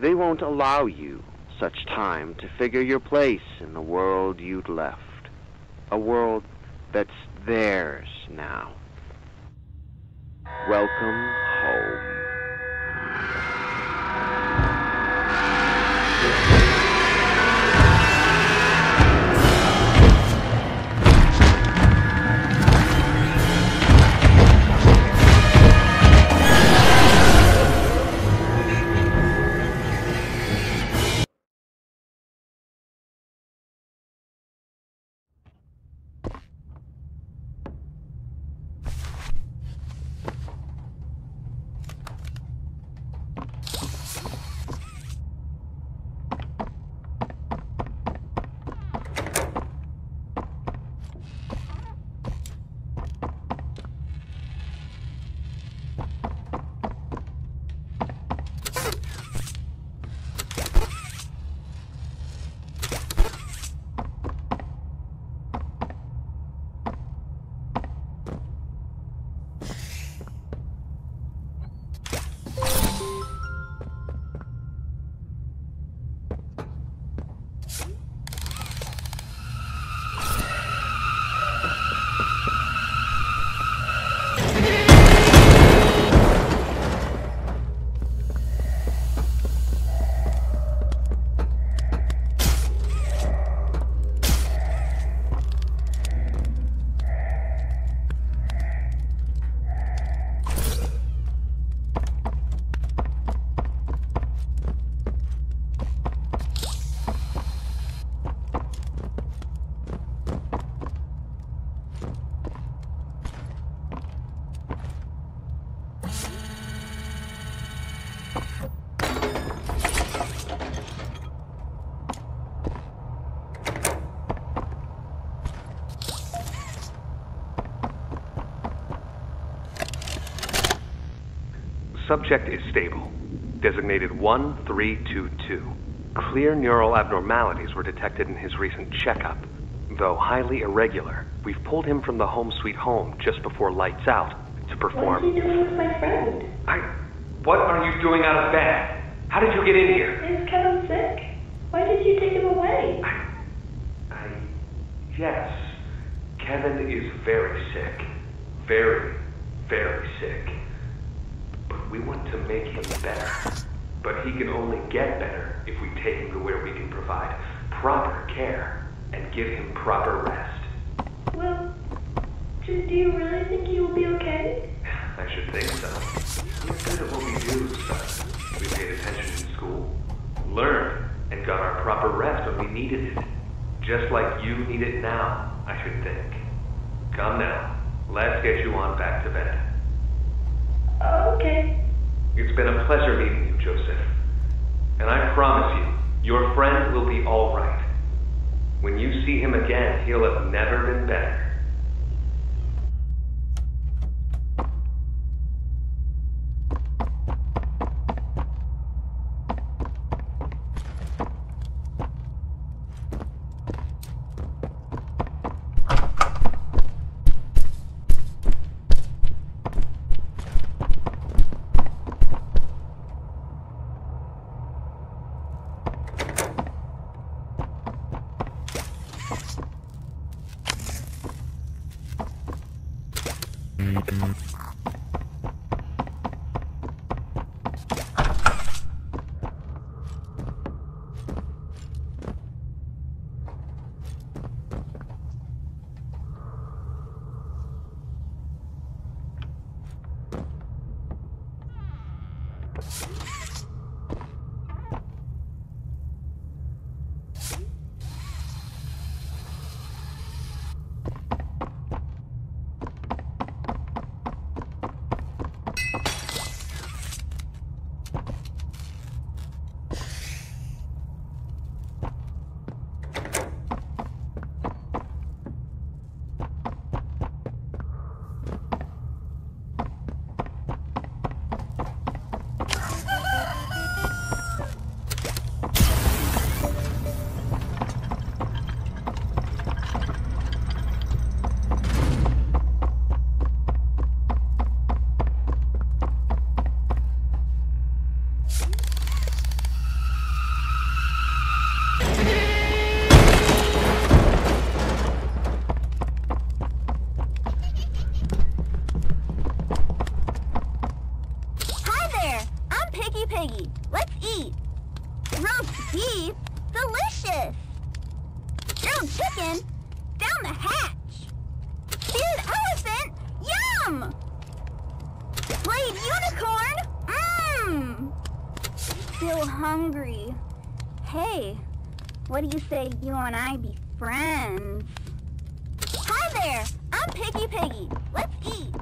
they won't allow you such time to figure your place in the world you'd left, a world that's theirs now. Welcome home. Subject is stable. Designated 1322. Clear neural abnormalities were detected in his recent checkup. Though highly irregular, we've pulled him from the home sweet home just before lights out to perform. What are you doing with my friend? What are you doing out of bed? How did you get in here? Is Kevin sick? Why did you take him away? Yes. Kevin is very sick. Very, very sick. We want to make him better, but he can only get better if we take him to where we can provide proper care and give him proper rest. Well, do you really think he will be okay? I should think so. We're good at what we do, son. We paid attention in school, learned, and got our proper rest when we needed it. Just like you need it now, I should think. Come now, let's get you on back to bed. Okay. It's been a pleasure meeting you, Joseph. And I promise you, your friend will be all right. When you see him again, he'll have never been better. Piggy Piggy, let's eat. Roast beef, delicious. Grilled chicken, down the hatch. Bearded elephant, yum. Played unicorn, mmm. Still hungry. Hey, what do you say you and I be friends? Hi there, I'm Piggy Piggy, let's eat.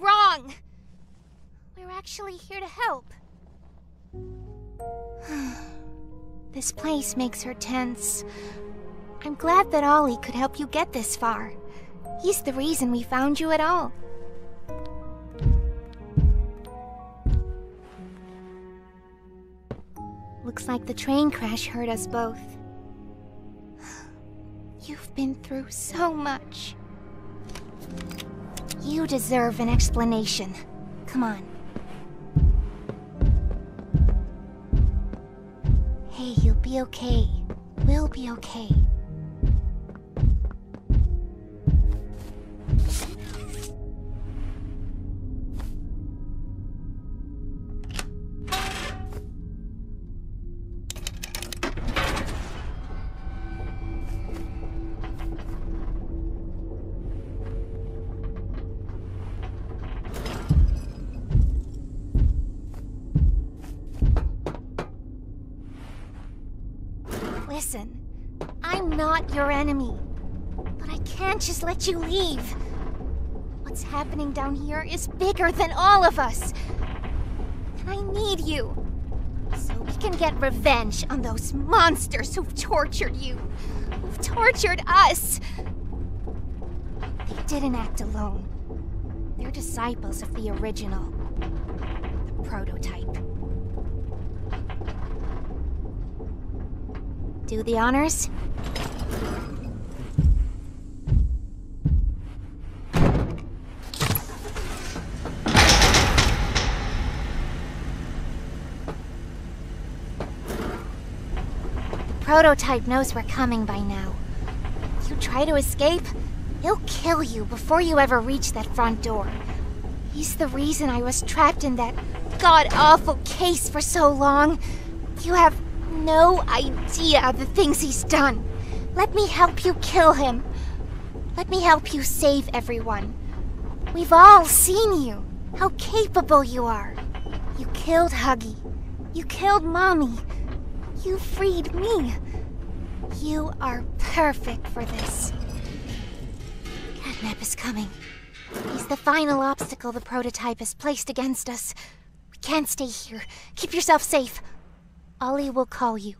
something wrong. We're actually here to help. This place makes her tense. I'm glad that Ollie could help you get this far. He's the reason we found you at all. Looks like the train crash hurt us both. You've been through so much. You deserve an explanation. Come on. Hey, you'll be okay. We'll be okay. Listen, I'm not your enemy, but I can't just let you leave. What's happening down here is bigger than all of us, and I need you, so we can get revenge on those monsters who've tortured you, who've tortured us. They didn't act alone. They're disciples of the original, the prototype. Do the honors? The prototype knows we're coming by now. If you try to escape, he'll kill you before you ever reach that front door. He's the reason I was trapped in that god-awful case for so long. You have no idea of the things he's done. Let me help you kill him. Let me help you save everyone. We've all seen you, how capable you are. You killed Huggy. You killed Mommy. You freed me. You are perfect for this. Catnap is coming. He's the final obstacle the prototype has placed against us. We can't stay here. Keep yourself safe. Ollie will call you.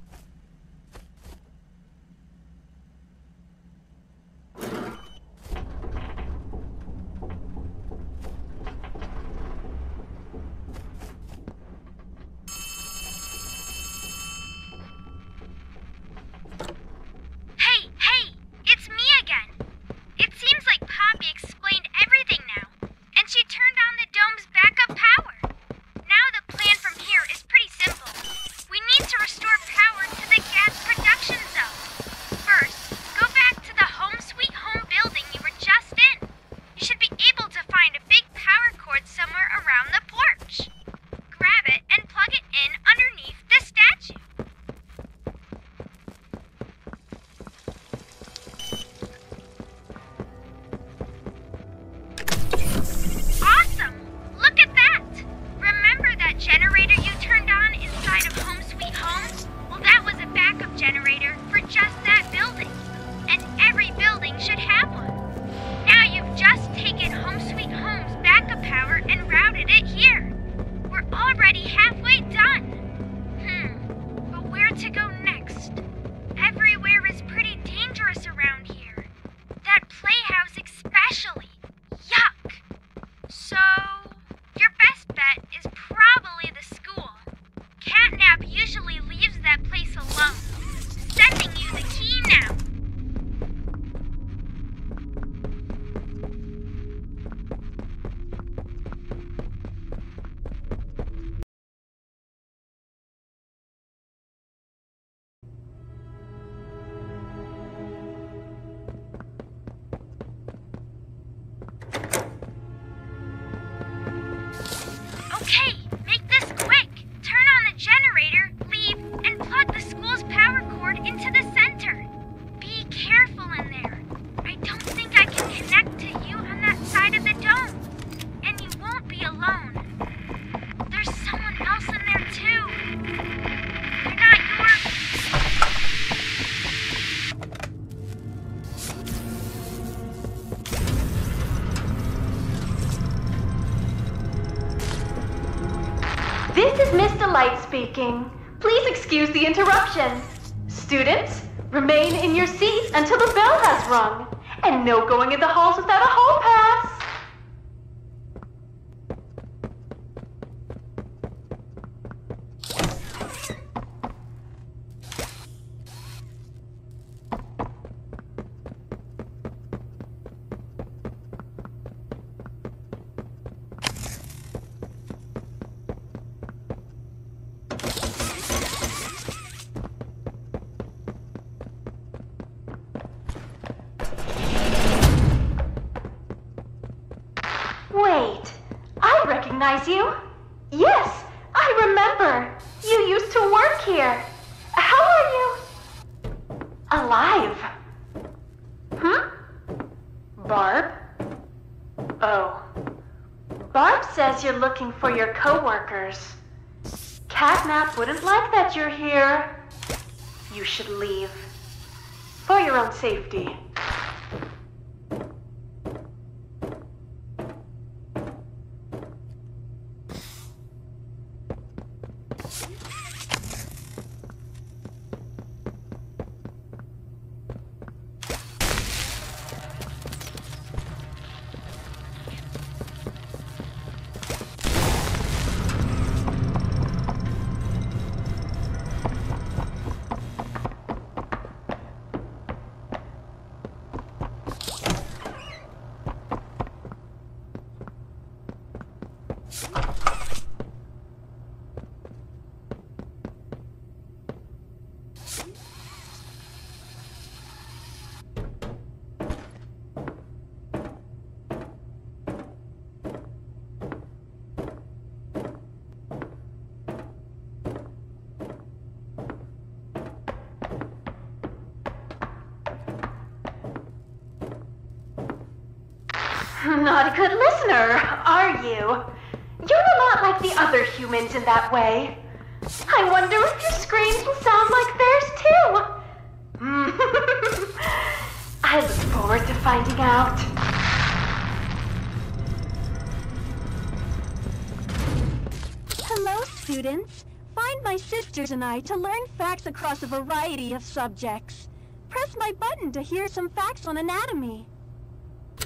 Hey, it's me again. It seems like Poppy explained everything now, and she turned on the dome's backup power. Now the plan from here is pretty simple. We need to restore power to the gas production zone. First, go back to the home sweet home building you were just in. You should be able to find a big power cord somewhere around the porch. Grab it and plug it in underneath the statue. This is Mr. Light speaking. Please excuse the interruption. Students, remain in your seats until the bell has rung. And no going in the halls without a hall pass. You? Yes, I remember. You used to work here. How are you? Alive. Barb? Oh. Barb says you're looking for your co-workers. Catnap wouldn't like that you're here. You should leave. For your own safety. Not a good listener, are you? You're a lot like the other humans in that way. I wonder if your screams will sound like theirs too. I look forward to finding out. Hello, students. Find my sisters and I to learn facts across a variety of subjects. Press my button to hear some facts on anatomy.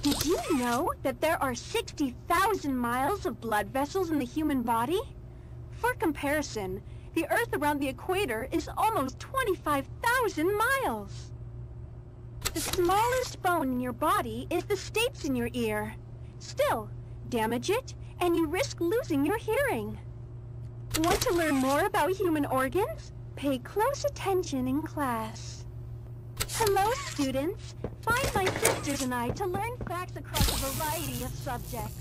Did you know that there are 60,000 miles of blood vessels in the human body? For comparison, the Earth around the equator is almost 25,000 miles. The smallest bone in your body is the stapes in your ear. Still, damage it, and you risk losing your hearing. Want to learn more about human organs? Pay close attention in class. Hello, students. Find my sisters and I to learn facts across a variety of subjects.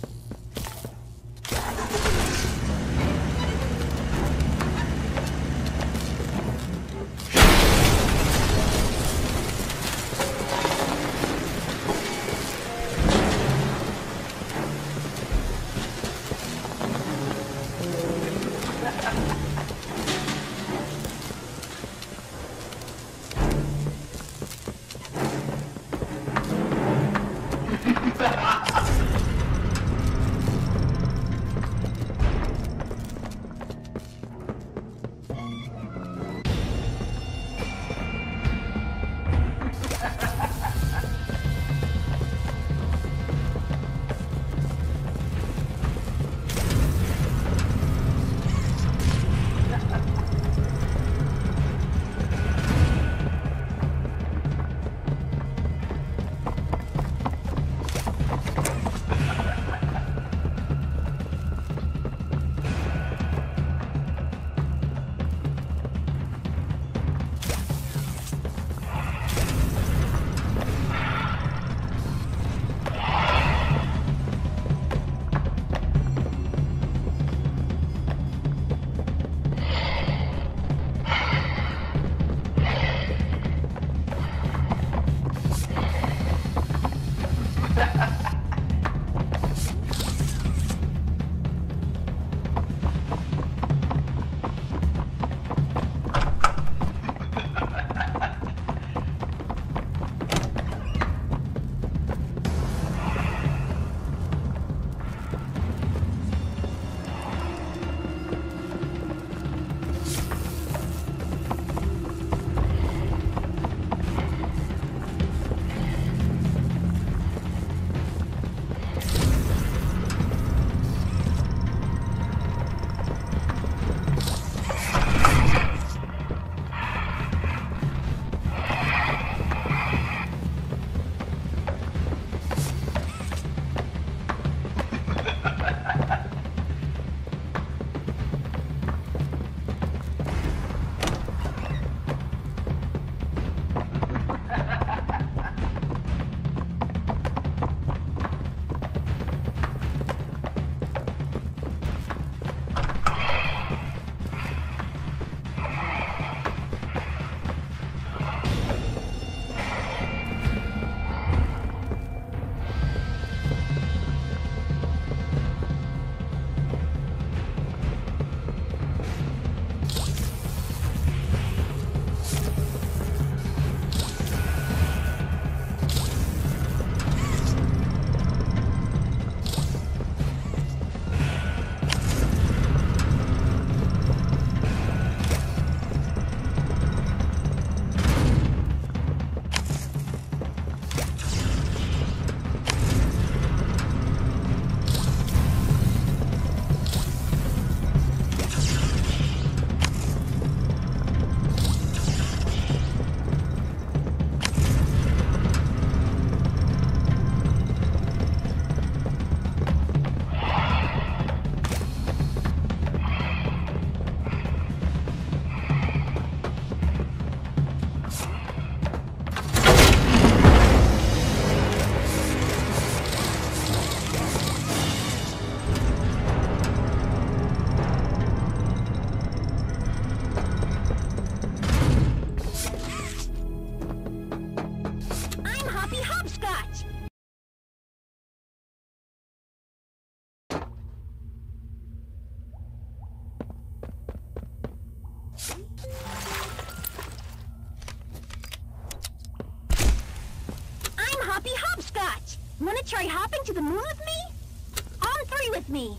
Wanna try hopping to the moon with me? On three with me.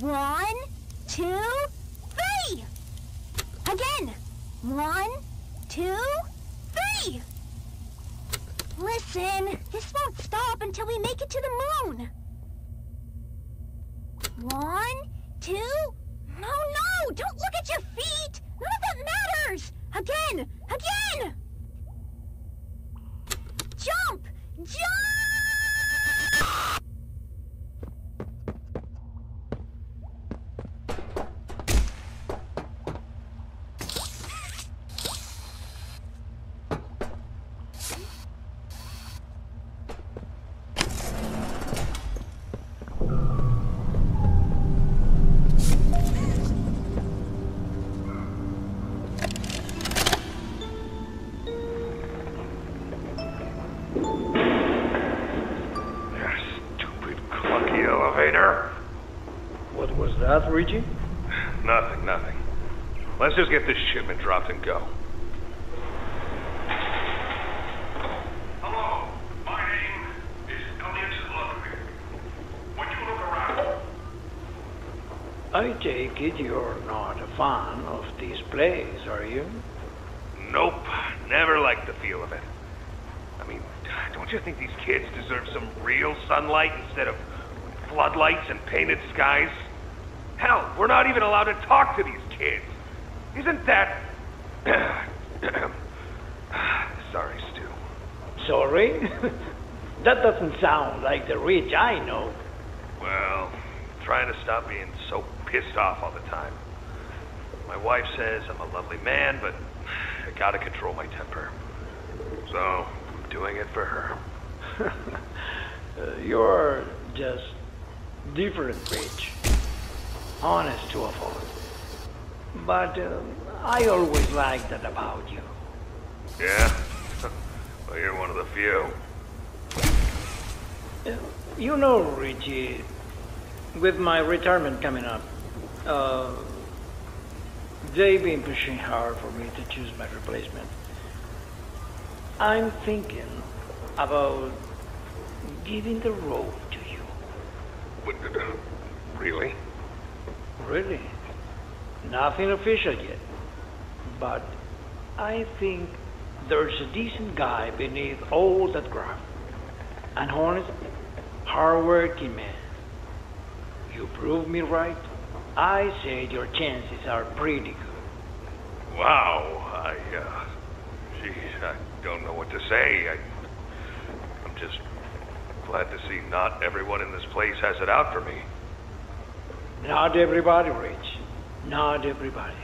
1, 2, 3! Again. 1, 2, 3! Listen, this won't stop until we make it to the moon. 1, 2... No, no! Don't look at your feet! None of that matters! Again! Again! Jump! Jump! Luigi? Nothing, nothing. Let's just get this shipment dropped and go. Hello, my name is Elliot Ludwig. Would you look around? I take it you're not a fan of these plays, are you? Nope, never liked the feel of it. I mean, don't you think these kids deserve some real sunlight instead of floodlights and painted skies? Hell, we're not even allowed to talk to these kids. Isn't that... Sorry, Stu. Sorry? That doesn't sound like the rich I know. Well, I'm trying to stop being so pissed off all the time. My wife says I'm a lovely man, but I gotta control my temper. So, I'm doing it for her. You're just different, Rich. Honest to a fault. But I always liked that about you. Yeah? Well, you're one of the few. You know, Richie, with my retirement coming up, they've been pushing hard for me to choose my replacement. I'm thinking about giving the role to you. What, really? Really? Nothing official yet. But I think there's a decent guy beneath all that graft. An honest, hard-working man. You prove me right. I say your chances are pretty good. Wow. Geez, I don't know what to say. I'm just glad to see not everyone in this place has it out for me. Not everybody, Rich. Not everybody.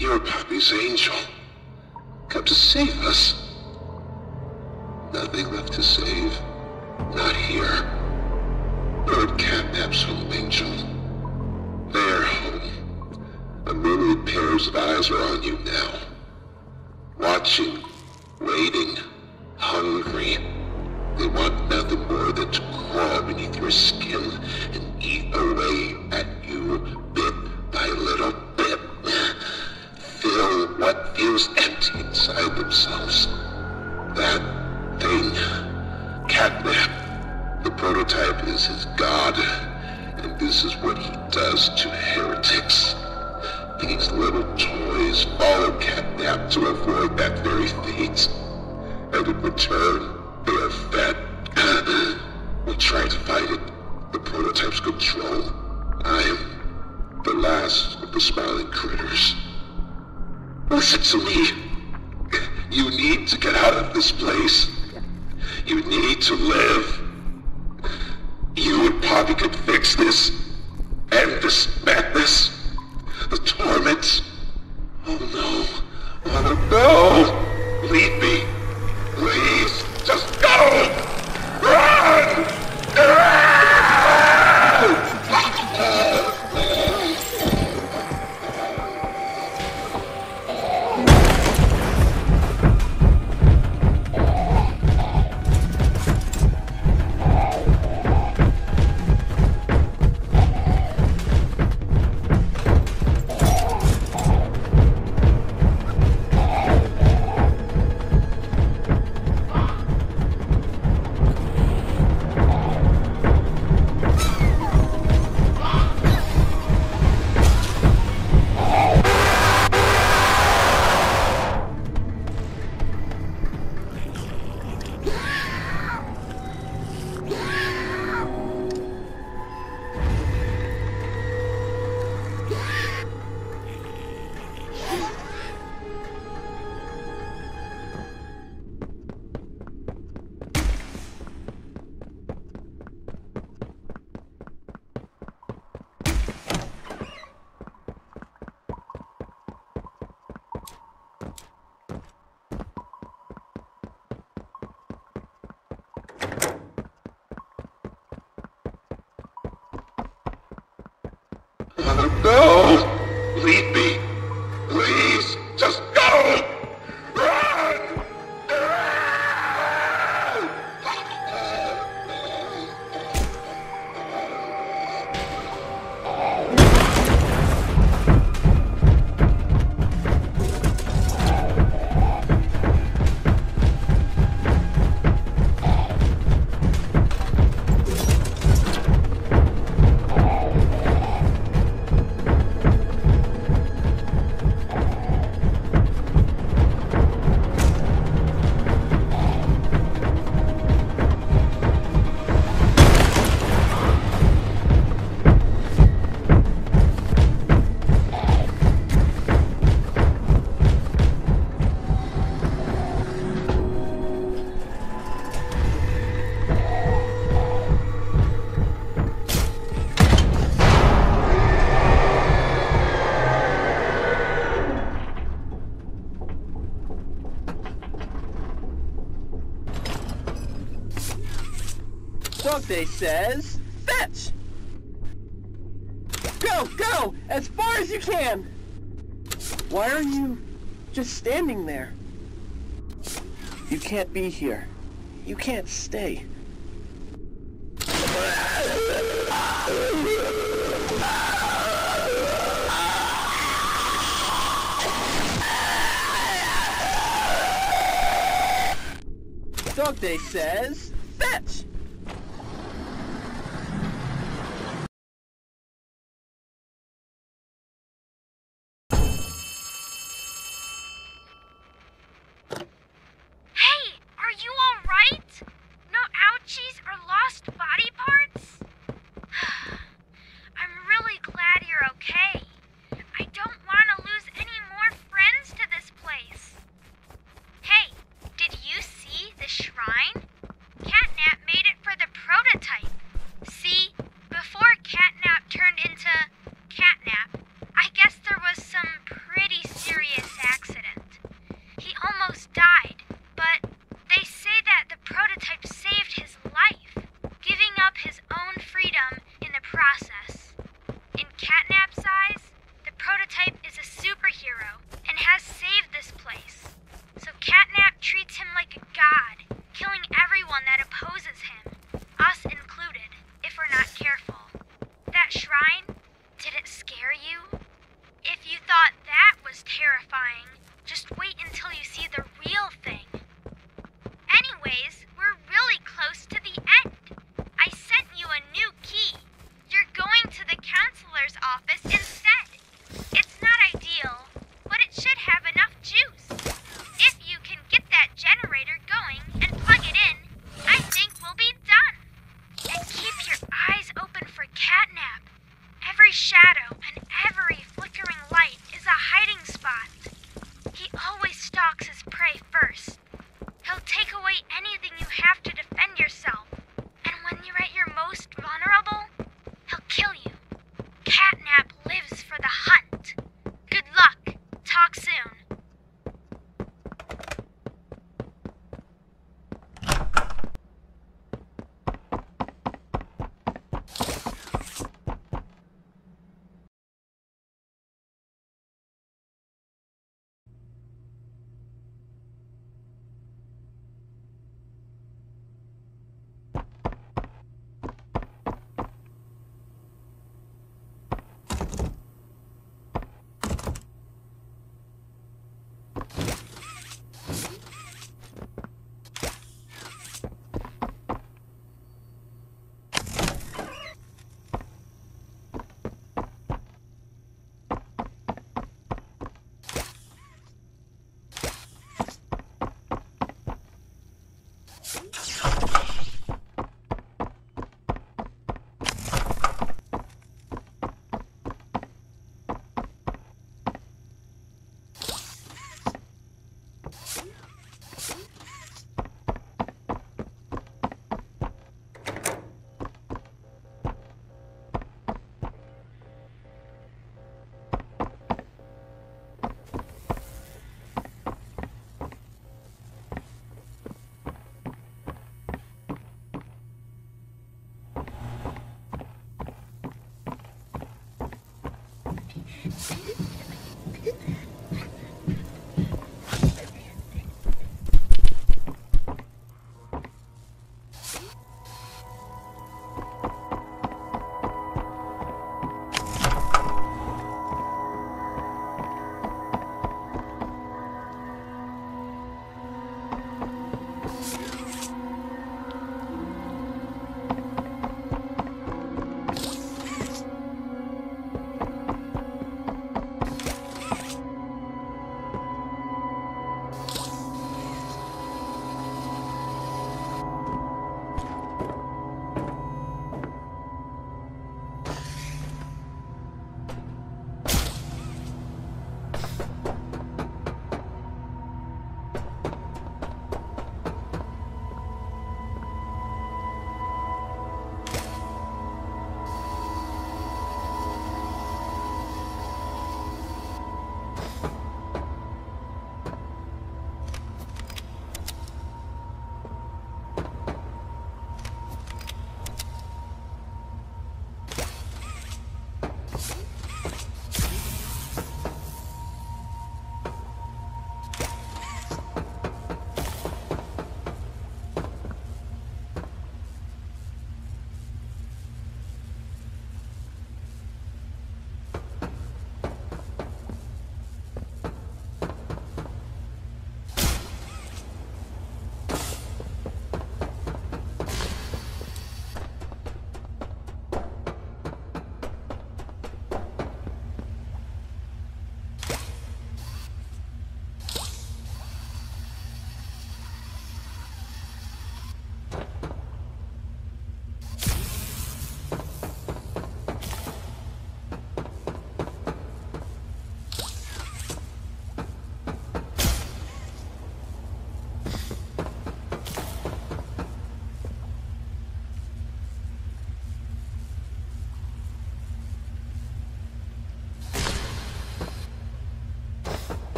You're Pappy's angel. Come to save us. Nothing left to save. Not here. Lord Catnap's home, Angel. Their home. A myriad pairs of eyes are on you now. Watching, waiting, hungry. They want nothing more than to crawl beneath your skin and eat away at you bit by little bit. Fill what feels empty inside themselves. That thing, Catnap, the prototype is his god, and this is what he does to heretics. These little toys follow Catnap to avoid that very fate, and in return, they are fed. We try to fight it. The prototype's control. I am the last of the smiling critters. Listen to me. You need to get out of this place. You need to live. You and Poppy could fix this. End this madness. The torment. Oh no. Oh no. Leave me. Please. Just go! Run! Run! No! Leave me! Please! Just go! Run! Run! They says, fetch! Go, go! As far as you can! Why are you just standing there? You can't be here. You can't stay. Dog Day says, fetch! Catnap made it. office instead. It's not ideal, but it should have enough juice. If you can get that generator going and plug it in, I think we'll be done. And keep your eyes open for Catnap. Every shadow and every flickering light is a hiding spot. He always stalks his prey first. He'll take away anything you have to defend yourself. And when you're at your most vulnerable, he'll kill you. Catnap lives for the hunt. Good luck. Talk soon.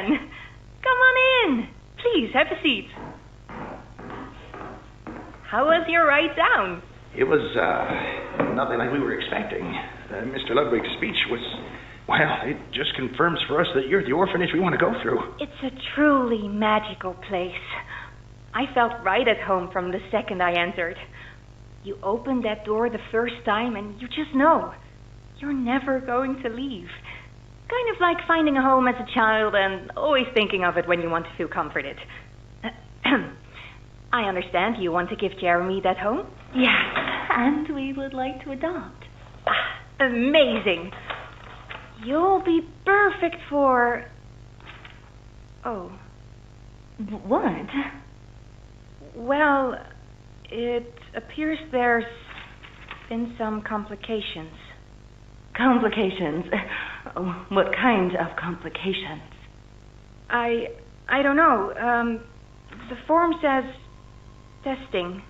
then. Come on in. Please, have a seat. How was your ride down? It was, nothing like we were expecting. Mr. Ludwig's speech was, well, it just confirms for us that you're the orphanage we want to go through. It's a truly magical place. I felt right at home from the second I entered. You open that door the first time and you just know. You're never going to leave. Kind of like finding a home as a child and always thinking of it when you want to feel comforted. I understand you want to give Jeremy that home? Yes, and we would like to adopt. Ah, amazing. You'll be perfect for... Oh. What? Well, it appears there's been some complications. Complications? What kind of complications? I don't know. The form says... testing.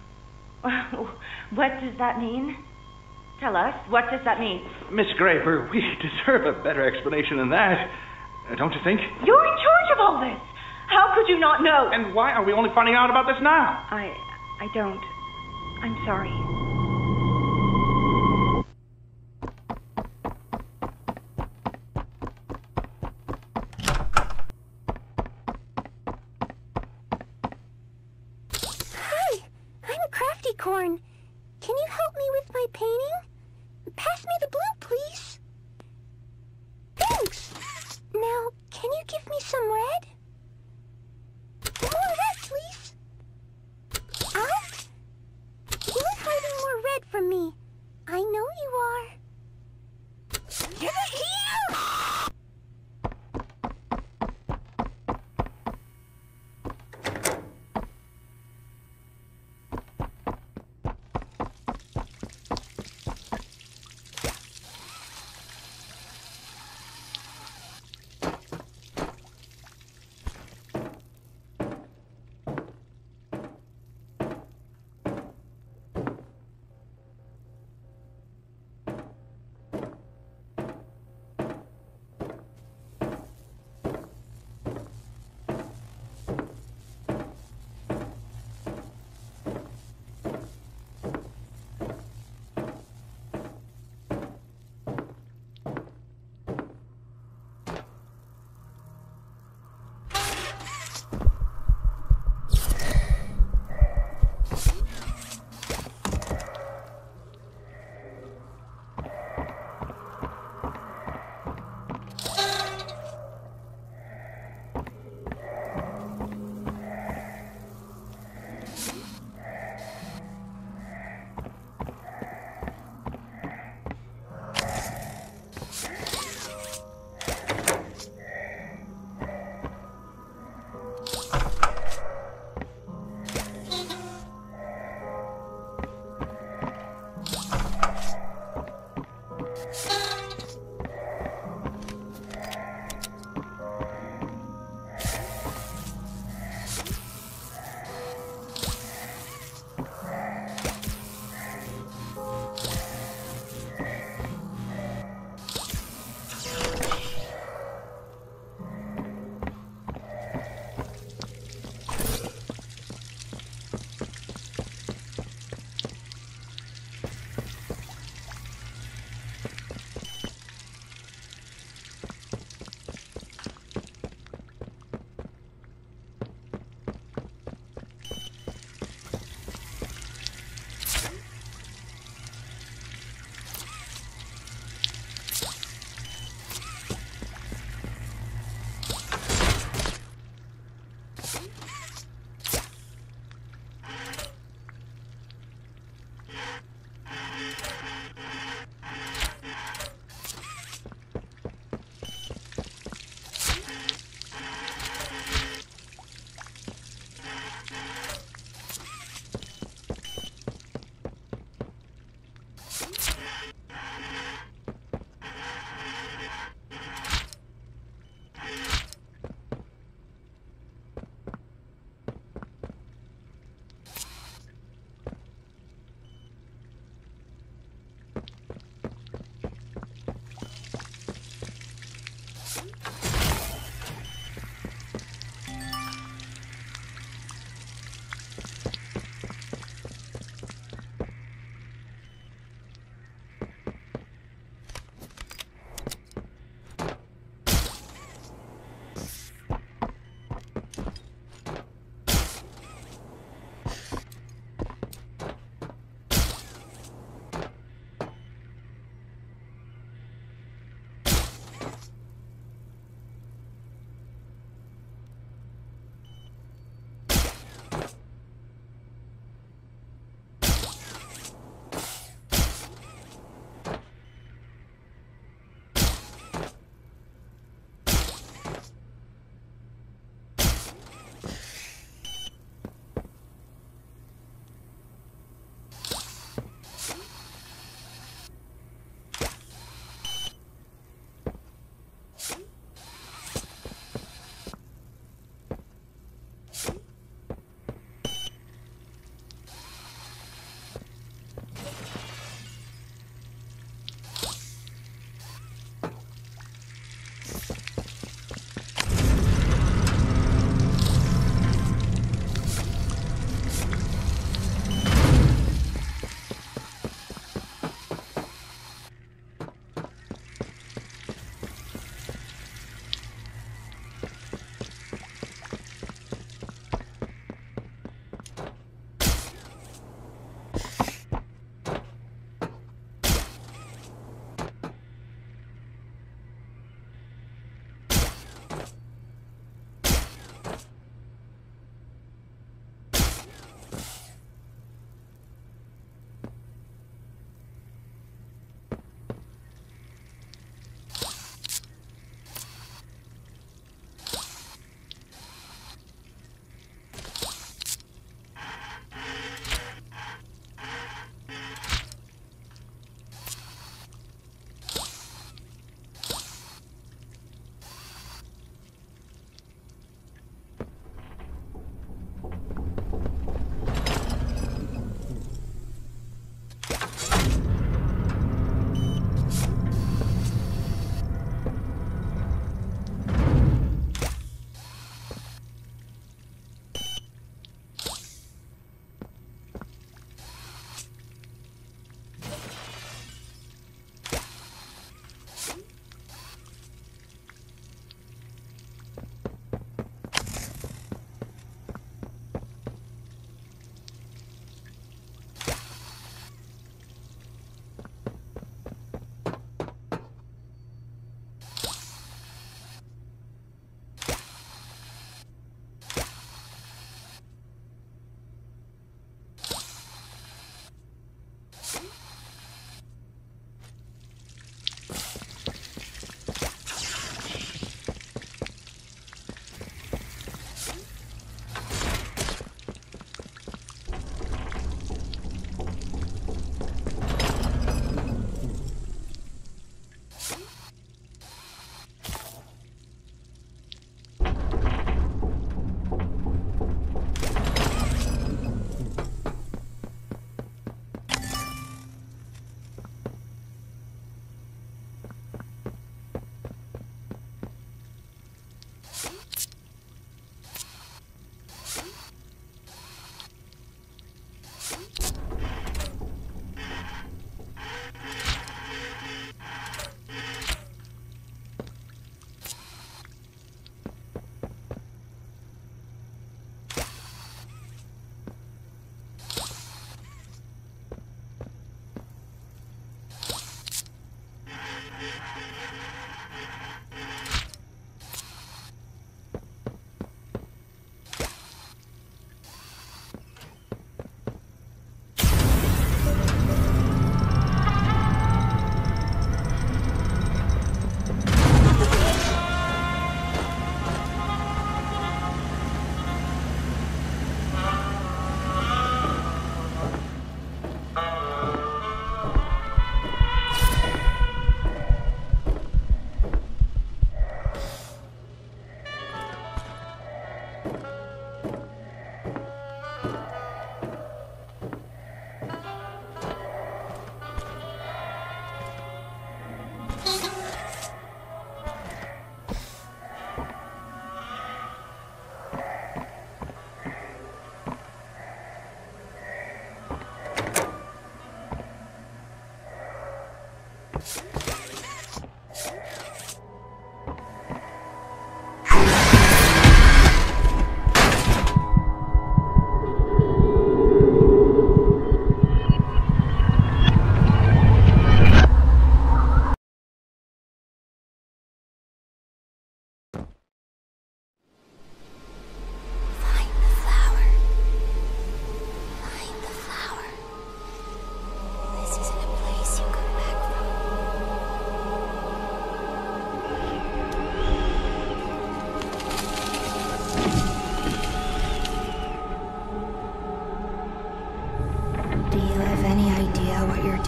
What does that mean? Tell us, what does that mean? Miss Graver, we deserve a better explanation than that. Don't you think? You're in charge of all this. How could you not know? And why are we only finding out about this now? I don't. I'm sorry.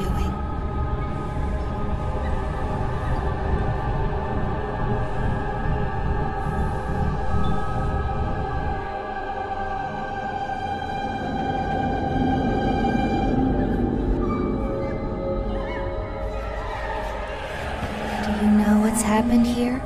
doing. Do you know what's happened here?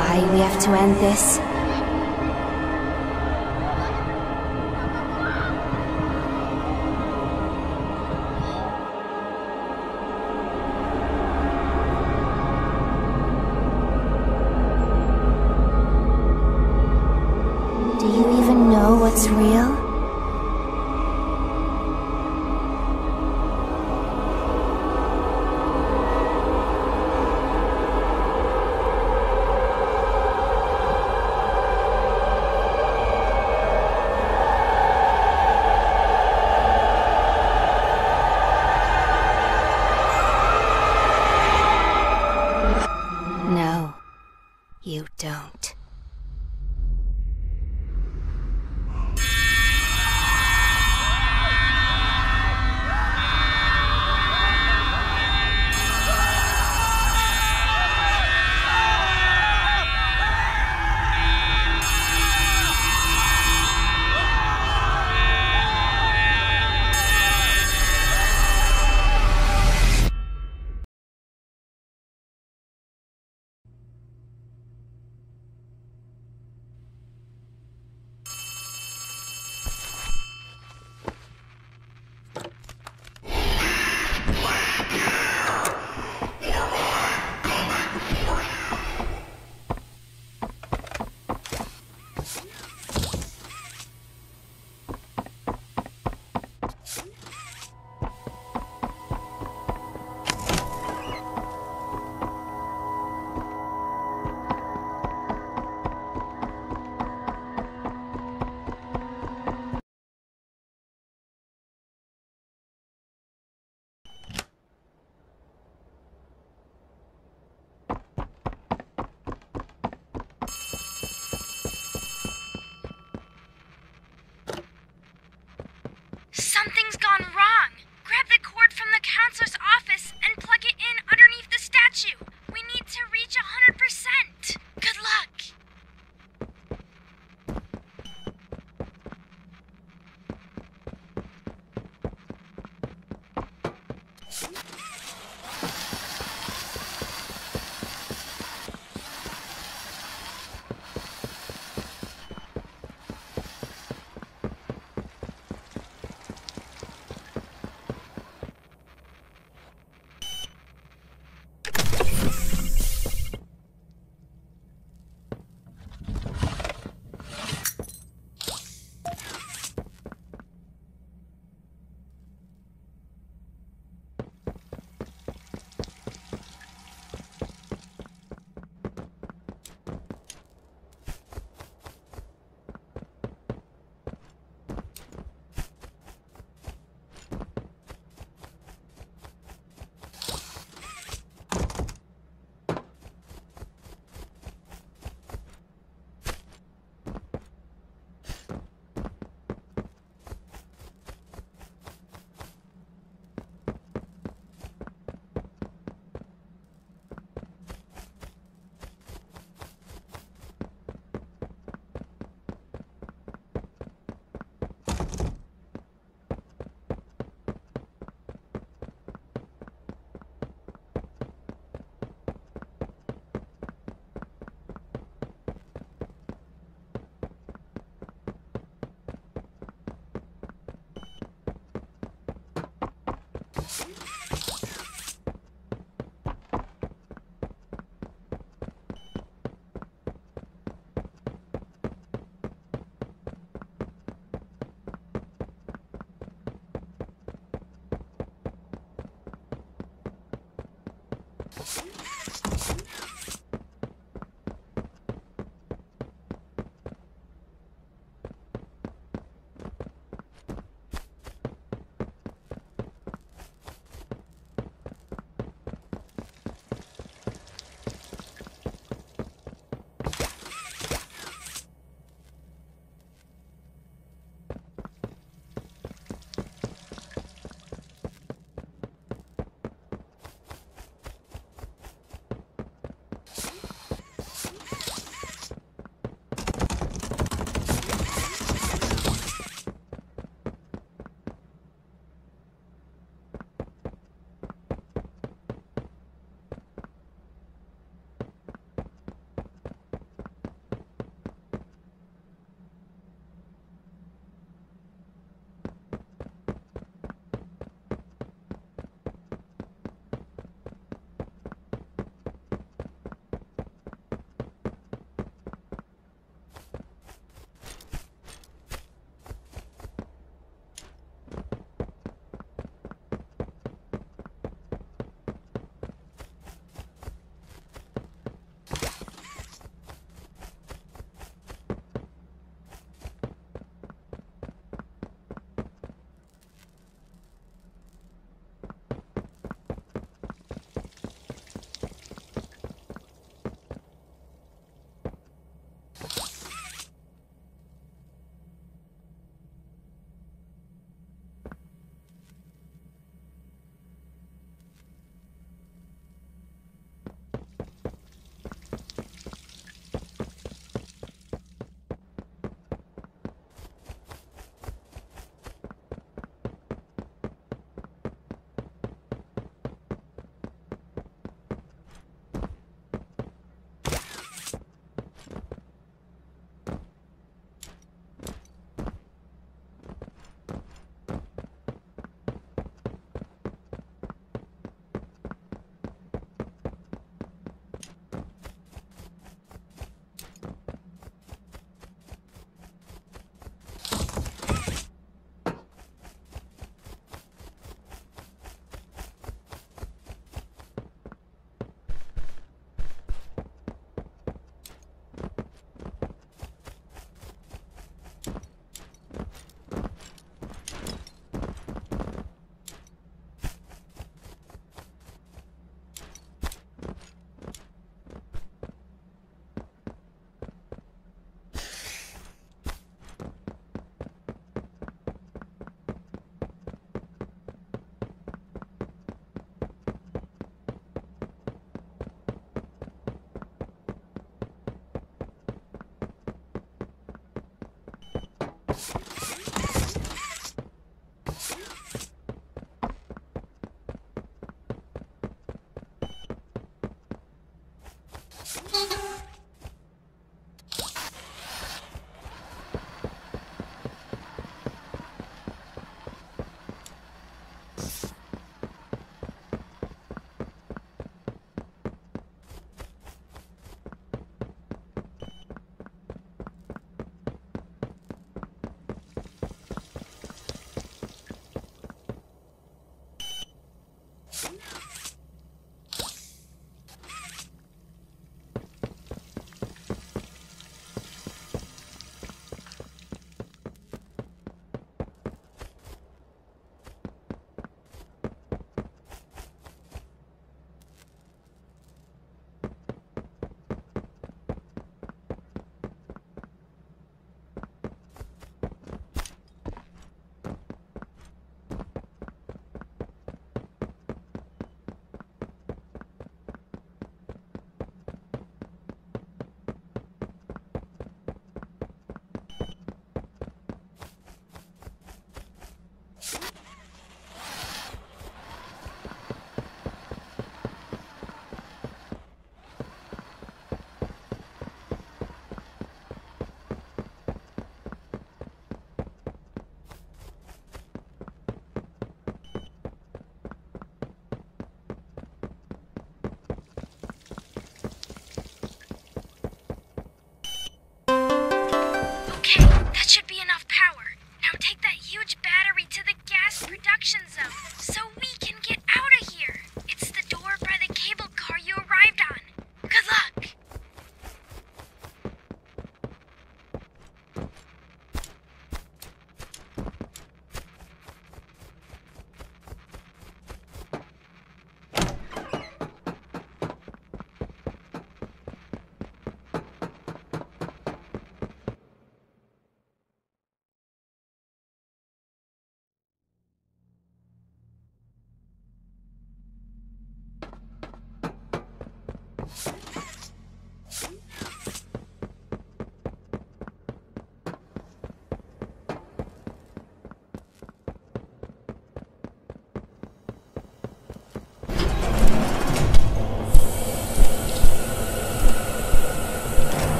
Why we have to end this? Do you even know what's real? You don't.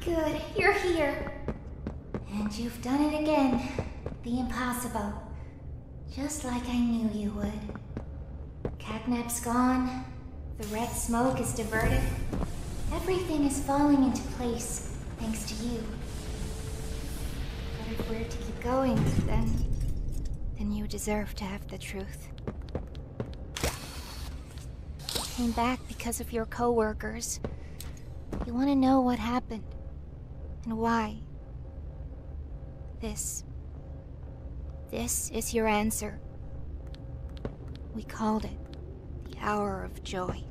Good, you're here. And you've done it again. The impossible. Just like I knew you would. Catnap's gone. The red smoke is diverted. Everything is falling into place, thanks to you. But if we're to keep going, then you deserve to have the truth. You came back because of your co-workers. You want to know what happened. And why? This is your answer. We called it the Hour of Joy.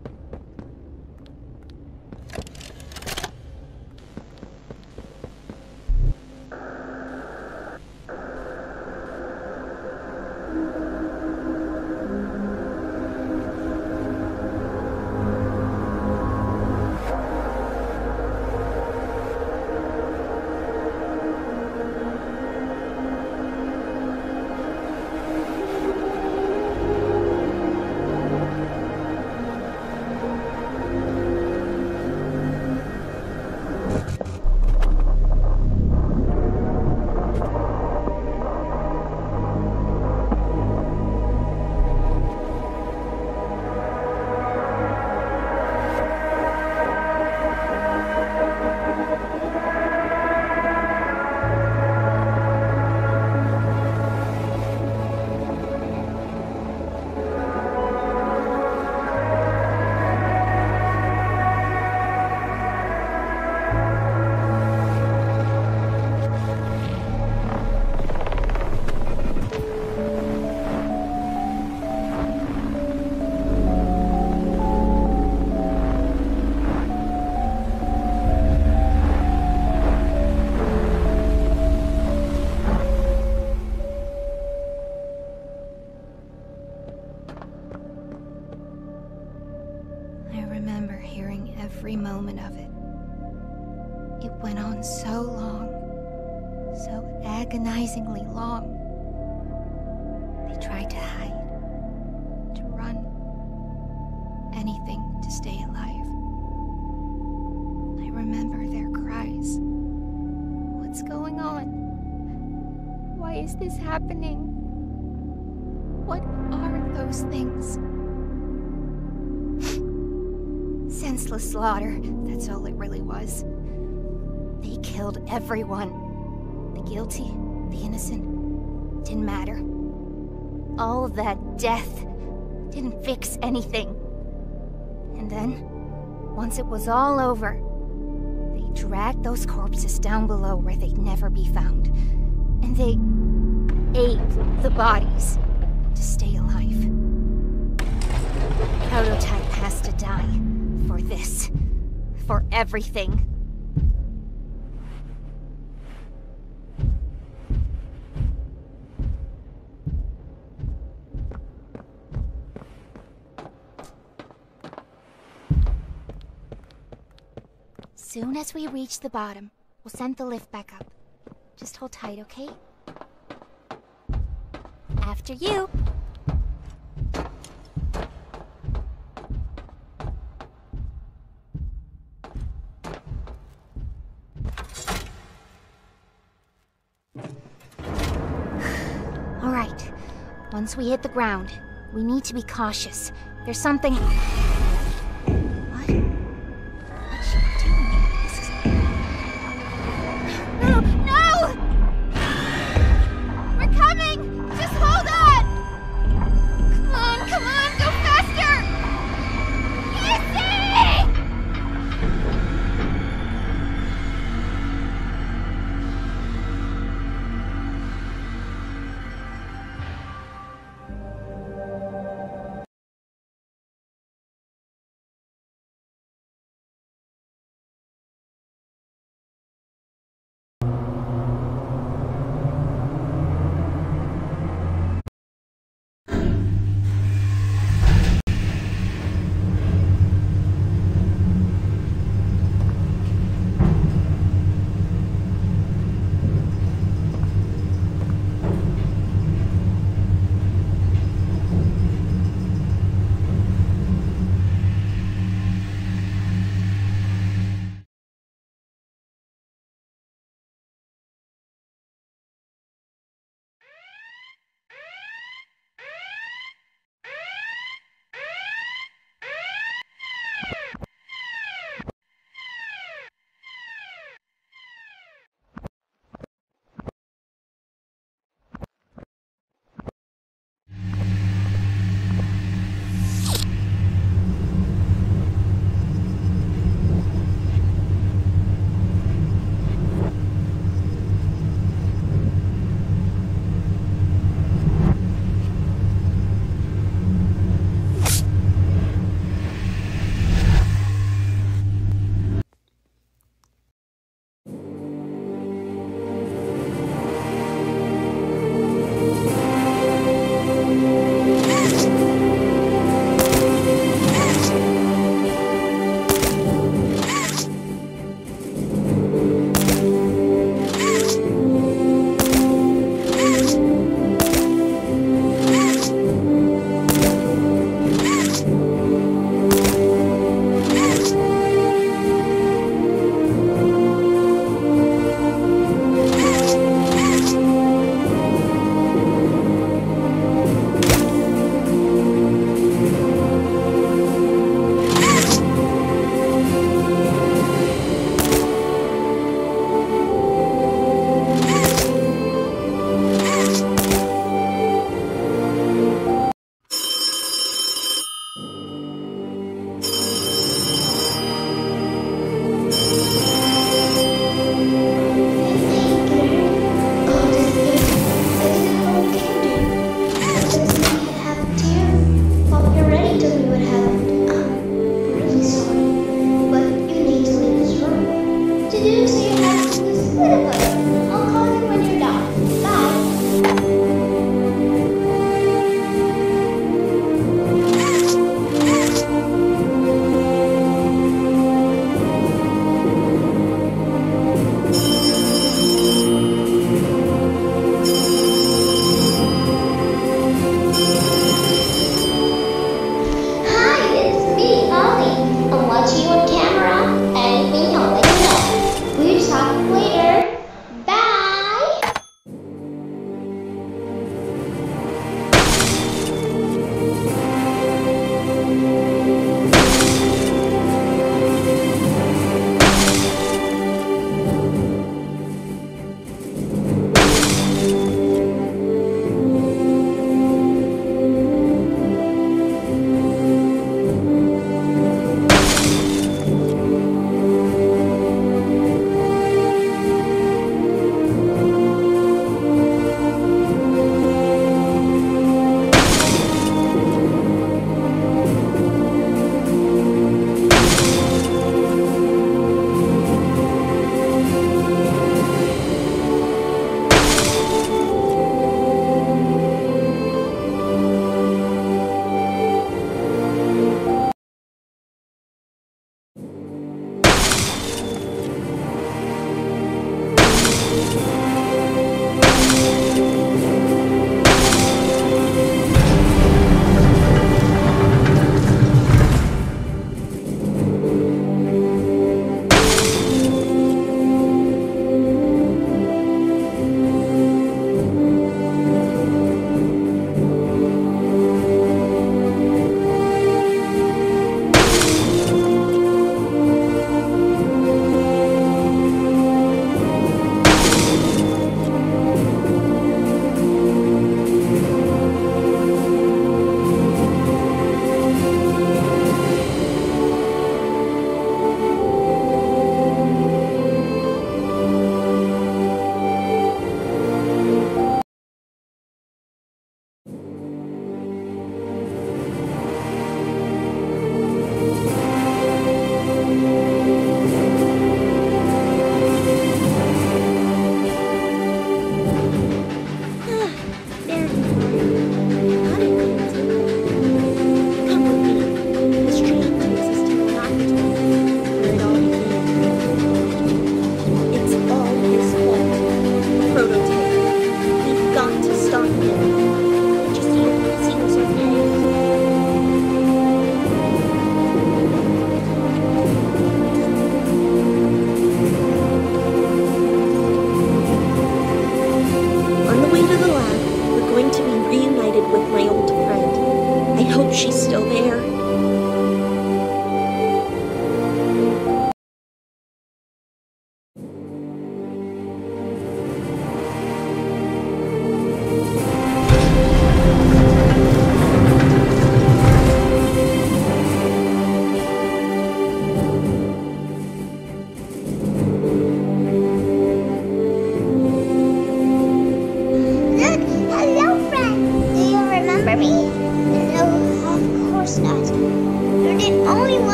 Agonizingly long. They tried to hide, to run, anything to stay alive. I remember their cries. What's going on? Why is this happening? What are those things? Senseless slaughter, that's all it really was. They killed everyone. The guilty, the innocent, didn't matter. All that death didn't fix anything. And then, once it was all over, they dragged those corpses down below where they'd never be found. And they ate the bodies to stay alive. The prototype has to die for this, for everything. As soon as we reach the bottom, we'll send the lift back up. Just hold tight, okay? After you! Alright. Once we hit the ground, we need to be cautious. There's something...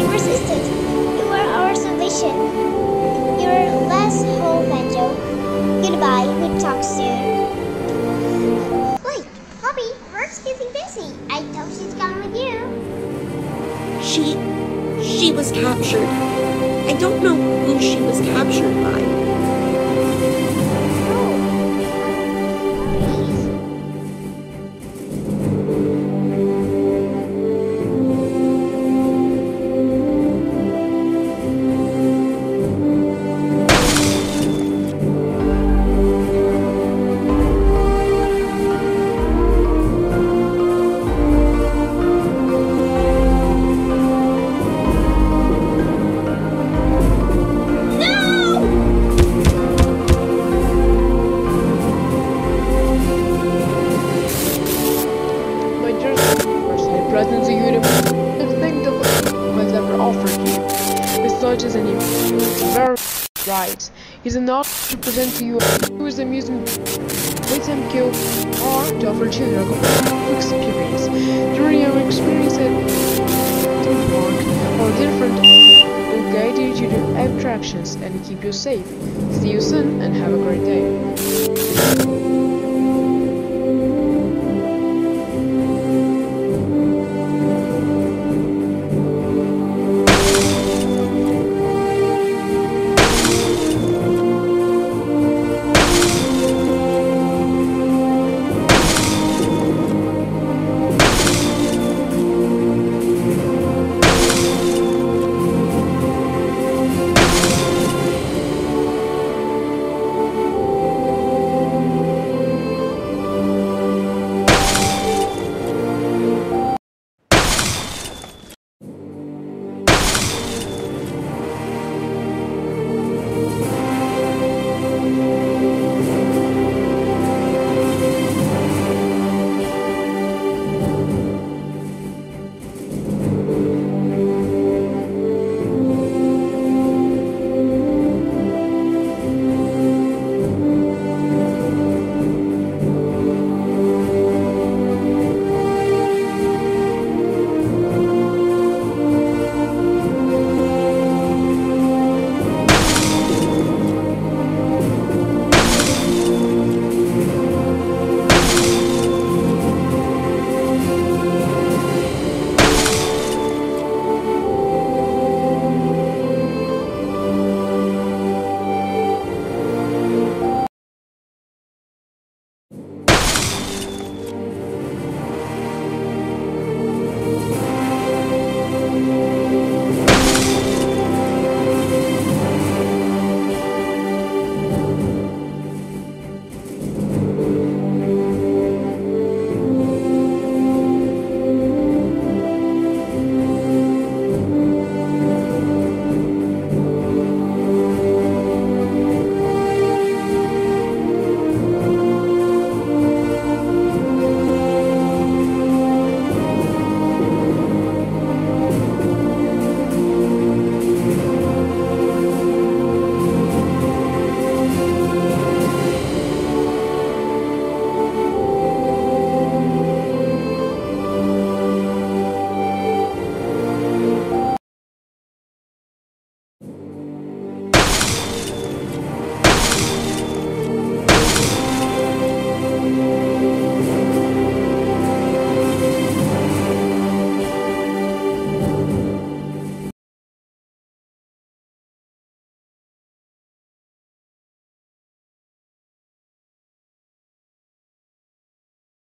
they persisted. You are our salvation. Your last hope, Bunzo. Goodbye, we'll talk soon. Wait, Poppy, Bert's getting busy. I thought she's gone with you. She was captured. I don't know who she was captured by. He's not to present to you who is amusing playtime co. or to offer children a experience. During your experience at work or different, we'll guide you to the attractions and keep you safe. See you soon and have a great day.